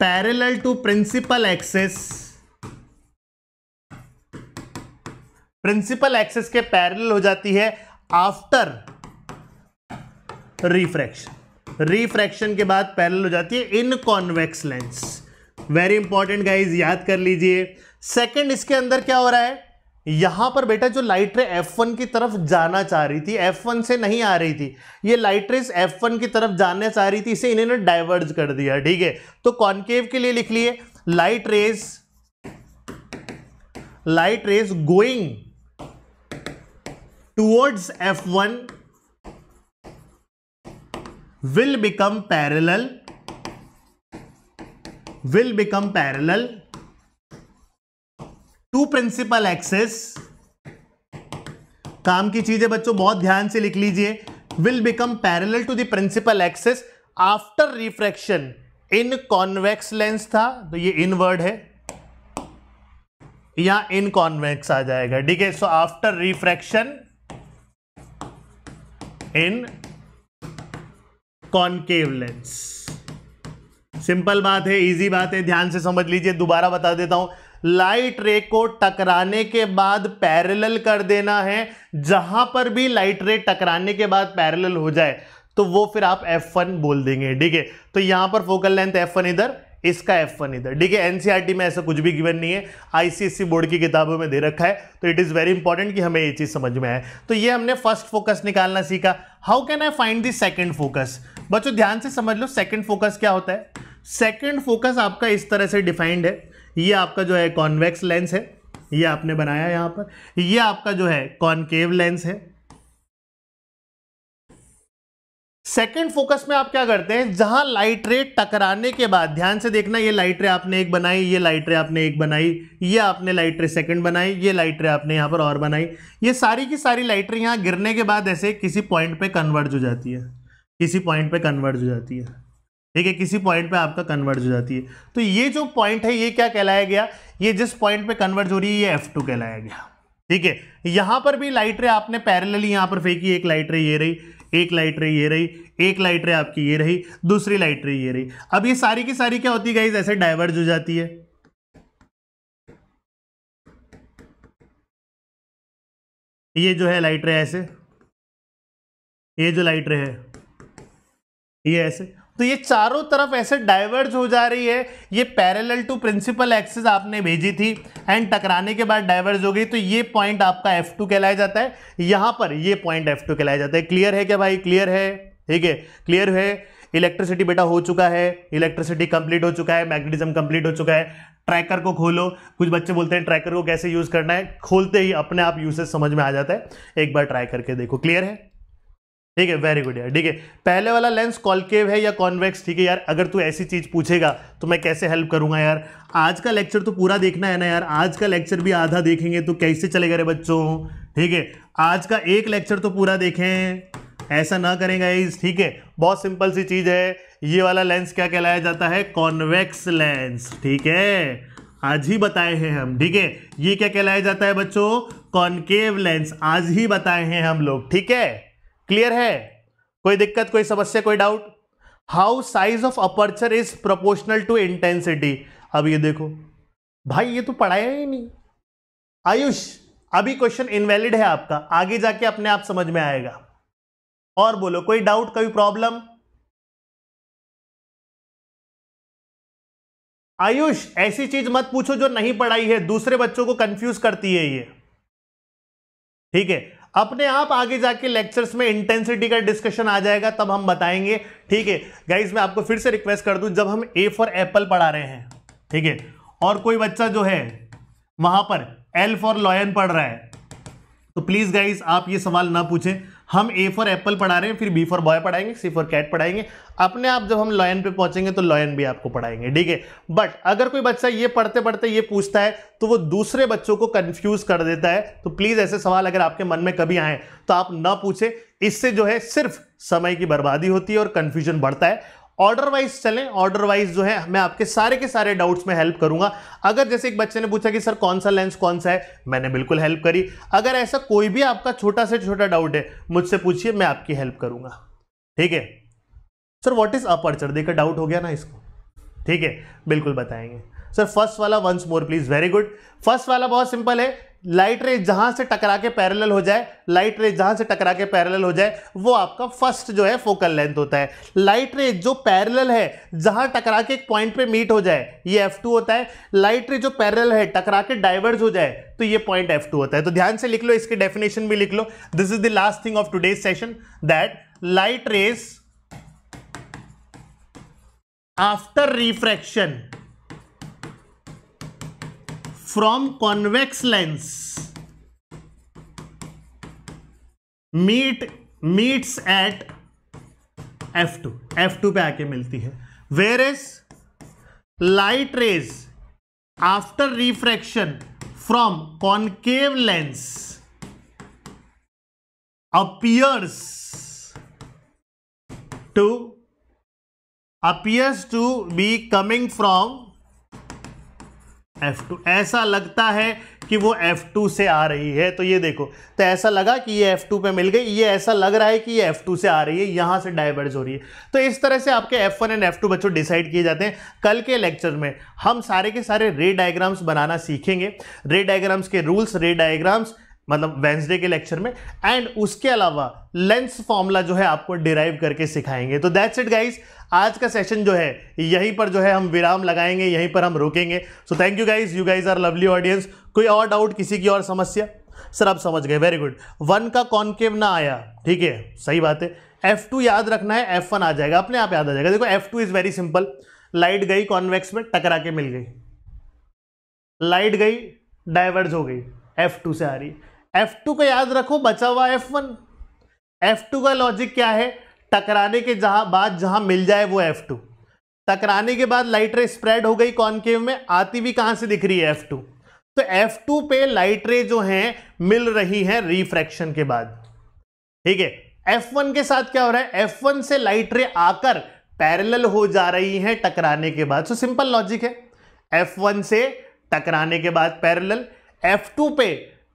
parallel to principal axis, principal axis के parallel हो जाती है after refraction, refraction के बाद parallel हो जाती है in convex lens. very important guys, याद कर लीजिए. second इसके अंदर क्या हो रहा है, यहां पर बेटा जो लाइट रे एफ वन की तरफ जाना चाह रही थी, एफ वन से नहीं आ रही थी, ये लाइट रेस एफ वन की तरफ जाना चाह रही थी, इसे इन्होंने डाइवर्ज कर दिया. ठीक है, तो कॉन्केव के लिए लिख लिए light rays, light rays going towards F one will become parallel, will become parallel to principal axis. काम की चीजें बच्चों, बहुत ध्यान से लिख लीजिए, will become parallel to the principal axis after refraction in convex lens था, तो ये इन वर्ड है, यहां इन कॉन्वेक्स आ जाएगा. ठीक है, so after refraction in concave lens, simple बात है, इजी बात है, ध्यान से समझ लीजिए। दोबारा बता देता हूं, लाइट रे को टकराने के बाद पैरेलल कर देना है। जहां पर भी लाइट रे टकराने के बाद पैरेलल हो जाए तो वो फिर आप एफ वन बोल देंगे, ठीक है। तो यहां पर फोकल लेंथ एफ वन इधर, इसका एफ वन इधर, ठीक है। एनसीईआरटी में ऐसा कुछ भी गिवन नहीं है, आईसीएसई बोर्ड की किताबों में दे रखा है, तो इट इज़ वेरी इंपॉर्टेंट कि हमें ये चीज़ समझ में आए। तो ये हमने फर्स्ट फोकस निकालना सीखा। How can I find the second focus? बच्चों ध्यान से समझ लो, सेकंड फोकस क्या होता है। सेकंड फोकस आपका इस तरह से डिफाइंड है, ये आपका जो है कॉन्वेक्स लेंस है, ये आपने बनाया यहाँ पर, ये आपका जो है कॉन्केव लेंस है। सेकेंड फोकस में आप क्या करते हैं, जहां लाइट रे टकराने के बाद, ध्यान से देखना, ये लाइट रे आपने एक बनाई, ये लाइट रे आपने एक बनाई, ये आपने लाइट रे सेकंड बनाई, ये लाइट रे आपने यहाँ पर और बनाई, ये सारी की सारी लाइट रे यहाँ गिरने के बाद ऐसे किसी पॉइंट पे कन्वर्ट हो जाती है, किसी पॉइंट पे कन्वर्ट हो जाती है, ठीक है, किसी पॉइंट पे आपका कन्वर्ट हो जाती है। तो ये जो पॉइंट है ये क्या कहलाया गया, ये जिस पॉइंट पे कन्वर्ट हो रही है ये एफ टू कहलाया गया, ठीक है। यहाँ पर भी लाइट रे आपने पैरेलली यहाँ पर फेंकी, एक लाइट रे ये रही, एक लाइट रे ये रही, एक लाइट रे आपकी ये रही, दूसरी लाइट रे ये रही। अब ये सारी की सारी क्या होती है गाइस, ऐसे डाइवर्ज हो जाती है, ये जो है लाइट रे ऐसे, ये जो लाइट रे है ये ऐसे, तो ये चारों तरफ ऐसे डाइवर्ज हो जा रही है। ये पैरेलल टू प्रिंसिपल एक्सिस आपने भेजी थी एंड टकराने के बाद डाइवर्ज हो गई, तो ये पॉइंट आपका एफ टू कहलाया जाता है। यहाँ पर ये पॉइंट एफ टू कहलाया जाता है। क्लियर है क्या भाई? क्लियर है, ठीक है, क्लियर है। इलेक्ट्रिसिटी बेटा हो चुका है, इलेक्ट्रिसिटी कंप्लीट हो चुका है, मैग्नेटिज्म कंप्लीट हो चुका है। ट्रैकर को खोलो, कुछ बच्चे बोलते हैं ट्रैकर को कैसे यूज करना है, खोलते ही अपने आप यूसेज समझ में आ जाता है, एक बार ट्राई करके देखो। क्लियर है, ठीक है, वेरी गुड यार, ठीक है। पहले वाला लेंस कॉनकेव है या कॉन्वेक्स, ठीक है यार। अगर तू ऐसी चीज पूछेगा तो मैं कैसे हेल्प करूंगा यार। आज का लेक्चर तो पूरा देखना है ना यार, आज का लेक्चर भी आधा देखेंगे तो कैसे चलेगा रे बच्चों, ठीक है। आज का एक लेक्चर तो पूरा देखें, ऐसा ना करें गाइस, ठीक है। बहुत सिंपल सी चीज है, ये वाला लेंस क्या कहलाया जाता है, कॉन्वेक्स लेंस, ठीक है, आज ही बताए हैं हम, ठीक है। ये क्या कहलाया जाता है बच्चों, कॉनकेव लेंस, आज ही बताए हैं हम लोग, ठीक है। क्लियर है, कोई दिक्कत, कोई समस्या, कोई doubt? How size of aperture is proportional to intensity. अब ये देखो भाई, ये तो पढ़ाया ही नहीं। आयुष, अभी क्वेश्चन इनवैलिड है आपका, आगे जाके अपने आप समझ में आएगा। और बोलो, कोई डाउट, कोई प्रॉब्लम? आयुष, ऐसी चीज मत पूछो जो नहीं पढ़ाई है, दूसरे बच्चों को कंफ्यूज करती है ये, ठीक है। अपने आप आगे जाके लेक्चर्स में इंटेंसिटी का डिस्कशन आ जाएगा, तब हम बताएंगे, ठीक है गाइज। मैं आपको फिर से रिक्वेस्ट कर दूं, जब हम ए फॉर एप्पल पढ़ा रहे हैं, ठीक है, और कोई बच्चा जो है वहां पर एल फॉर लॉयन पढ़ रहा है, तो प्लीज गाइज आप ये सवाल ना पूछें। हम ए फॉर एप्पल पढ़ा रहे हैं, फिर बी फॉर बॉय पढ़ाएंगे, सी फॉर कैट पढ़ाएंगे, अपने आप जब हम लॉयन पे पहुंचेंगे तो लॉयन भी आपको पढ़ाएंगे, ठीक है। बट अगर कोई बच्चा ये पढ़ते पढ़ते ये पूछता है तो वो दूसरे बच्चों को कंफ्यूज कर देता है, तो प्लीज ऐसे सवाल अगर आपके मन में कभी आए तो आप ना पूछें। इससे जो है सिर्फ समय की बर्बादी होती है और कंफ्यूजन बढ़ता है। ऑर्डर वाइज चलें, ऑर्डर वाइज जो है मैं आपके सारे के सारे डाउट्स में हेल्प करूंगा। अगर जैसे एक बच्चे ने पूछा कि सर कौन सा लेंस कौन सा है, मैंने बिल्कुल हेल्प करी। अगर ऐसा कोई भी आपका छोटा से छोटा डाउट है मुझसे पूछिए, मैं आपकी हेल्प करूंगा, ठीक है। सर व्हाट इज अपर्चर, देखा डाउट हो गया ना इसको, ठीक है, बिल्कुल बताएंगे। सर फर्स्ट वाला once more please, very good. First वाला बहुत सिंपल है, लाइट रे जहां से टकरा के पैरेलल हो जाए, लाइट रे जहां से टकरा के पैरेलल हो जाए वो आपका फर्स्ट जो है फोकल लेंथ होता है। लाइट रे जो पैरेलल है, जहां टकरा के एक पॉइंट पे मीट हो जाए, ये एफ टू होता है। लाइट रे जो पैरेलल है टकरा के डाइवर्ज हो जाए तो ये पॉइंट एफ टू होता है। तो ध्यान से लिख लो, इसकी डेफिनेशन भी लिख लो। This is the last thing of today's session, that light rays after refraction from convex lens meet meets at F two, F two पे आके मिलती है। whereas light rays after refraction from concave lens appears to appears to be coming from F two, ऐसा लगता है कि वो F two से आ रही है। तो ये देखो, तो ऐसा लगा कि ये एफ टू पे मिल गई, ये ऐसा लग रहा है कि ये एफ टू से आ रही है, यहाँ से डाइवर्ज हो रही है। तो इस तरह से आपके F one and F two बच्चों डिसाइड किए जाते हैं। कल के लेक्चर में हम सारे के सारे रे डायग्राम्स बनाना सीखेंगे, रे डायग्राम्स के रूल्स, रे डायग्राम्स मतलब वेंसडे के लेक्चर में, एंड उसके अलावा लेंस फॉर्मूला जो है आपको डिराइव करके सिखाएंगे। तो दैट्स इट गाइज, आज का सेशन जो है यहीं पर जो है हम विराम लगाएंगे, यहीं पर हम रुकेंगे। So thank you guys, you guys are lovely audience. कोई और डाउट, किसी की और समस्या? सर आप समझ गए, वेरी गुड। वन का कॉन्केव ना आया, ठीक है, सही बात है। एफ टू याद रखना है, एफ वन आ जाएगा, अपने आप याद आ जाएगा। देखो F two is very simple, light गई कॉन्वेक्स में, टकरा के मिल गई, लाइट गई डाइवर्ज हो गई, एफ टू से आ रही है। एफ टू को याद रखो, बचा हुआ एफ वन। एफ टू का लॉजिक क्या है? टकराने के जहां बाद जहां मिल जाए वो एफ टू। टकराने के बाद लाइट रे स्प्रेड हो गई कॉनकेव में, आती भी कहां से दिख रही है? F two. तो एफ टू पे लाइट रे जो हैं मिल रही हैं रिफ्रैक्शन के बाद, ठीक है। एफ वन के साथ क्या हो रहा है? एफ वन से लाइट रे आकर पैरेलल हो जा रही हैं टकराने के बाद। सो सिंपल लॉजिक है, एफ वन से टकराने के बाद पैरेलल, एफ टू पे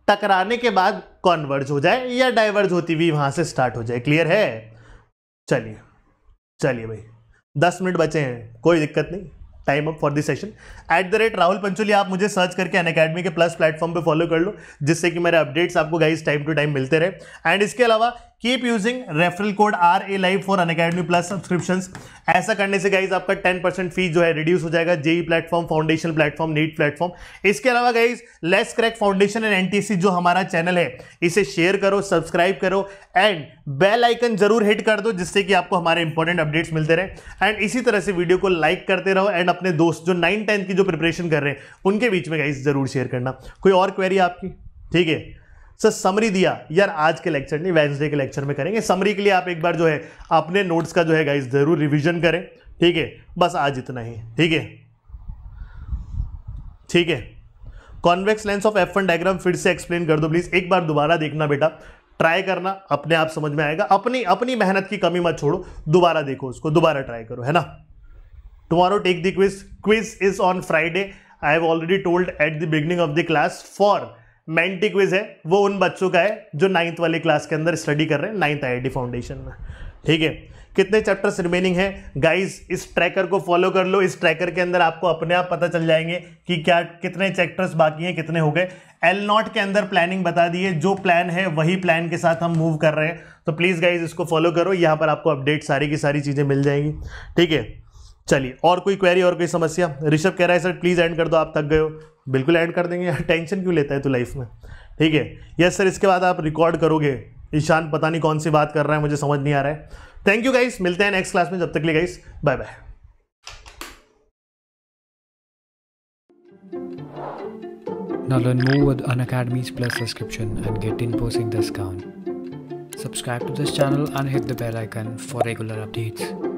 टकराने के बाद कॉन्वर्ज हो जाए या डाइवर्ज होती हुई वहां से स्टार्ट हो जाए। क्लियर है? चलिए चलिए भाई, दस मिनट बचे हैं, कोई दिक्कत नहीं, time up for this session. At the rate Rahul Pancholi आप मुझे सर्च करके अनअकैडमी के प्लस प्लेटफॉर्म पे फॉलो कर लो, जिससे कि मेरे अपडेट्स आपको गाइस टाइम टू टाइम मिलते रहे। एंड इसके अलावा keep using referral code R A live for Unacademy plus subscriptions. ऐसा करने से गाइज आपका टेन परसेंट फी जो है रिड्यूस हो जाएगा, JEE platform, foundation platform, NEET platform. इसके अलावा guys let's crack foundation and NTSE जो हमारा चैनल है, इसे शेयर करो, सब्सक्राइब करो एंड बेल आइकन जरूर हिट कर दो, जिससे कि आपको हमारे इंपॉर्टेंट अपडेट्स मिलते रहे। एंड इसी तरह से वीडियो को लाइक करते रहो एंड अपने दोस्त जो नाइन टेंथ की जो प्रिपरेशन कर रहे हैं उनके बीच में गाइज जरूर शेयर करना। कोई और क्वेरी आपकी? ठीक है सर, समरी दिया यार, आज के लेक्चर नहीं, वेडनेसडे के लेक्चर में करेंगे। समरी के लिए आप एक बार जो है अपने नोट्स का जो है गाइस जरूर रिवीजन करें, ठीक है। बस आज इतना ही, ठीक है ठीक है। Convex lens of F one diagram फिर से एक्सप्लेन कर दो प्लीज, एक बार दोबारा देखना बेटा, ट्राई करना, अपने आप समझ में आएगा। अपनी अपनी मेहनत की कमी मत छोड़ो, दोबारा देखो उसको, दोबारा ट्राई करो, है ना। Tomorrow take the quiz, quiz is on Friday, I have already told at the beginning of the class for Menti quiz है, वो उन बच्चों का है जो नाइन्थ वाले क्लास के अंदर स्टडी कर रहे हैं, ninth I I T foundation में, ठीक है। कितने चैप्टर्स रिमेनिंग है गाइस? इस ट्रैकर को फॉलो कर लो, इस ट्रैकर के अंदर आपको अपने आप पता चल जाएंगे कि क्या कितने चैप्टर्स बाकी हैं, कितने हो गए। एल नॉट के अंदर प्लानिंग बता दी है, जो प्लान है वही प्लान के साथ हम मूव कर रहे हैं। तो प्लीज़ गाइज इसको फॉलो करो, यहाँ पर आपको अपडेट सारी की सारी चीज़ें मिल जाएंगी, ठीक है। चलिए, और कोई क्वेरी और कोई समस्या? ऋषभ कह रहा है सर प्लीज एंड कर दो, आप थक गए हो। बिल्कुल ऐड कर देंगे, टेंशन क्यों लेता है तू लाइफ में, ठीक है। यस सर, इसके बाद आप रिकॉर्ड करोगे। ईशान पता नहीं कौन सी बात कर रहा है, मुझे समझ नहीं आ रहा है। थैंक यू गाइस, मिलते हैं नेक्स्ट क्लास में, जब तक के लिए guys bye bye. Now learn more with Unacademy's Plus subscription and get ten percent discount. Subscribe to this channel and hit the bell icon for regular updates.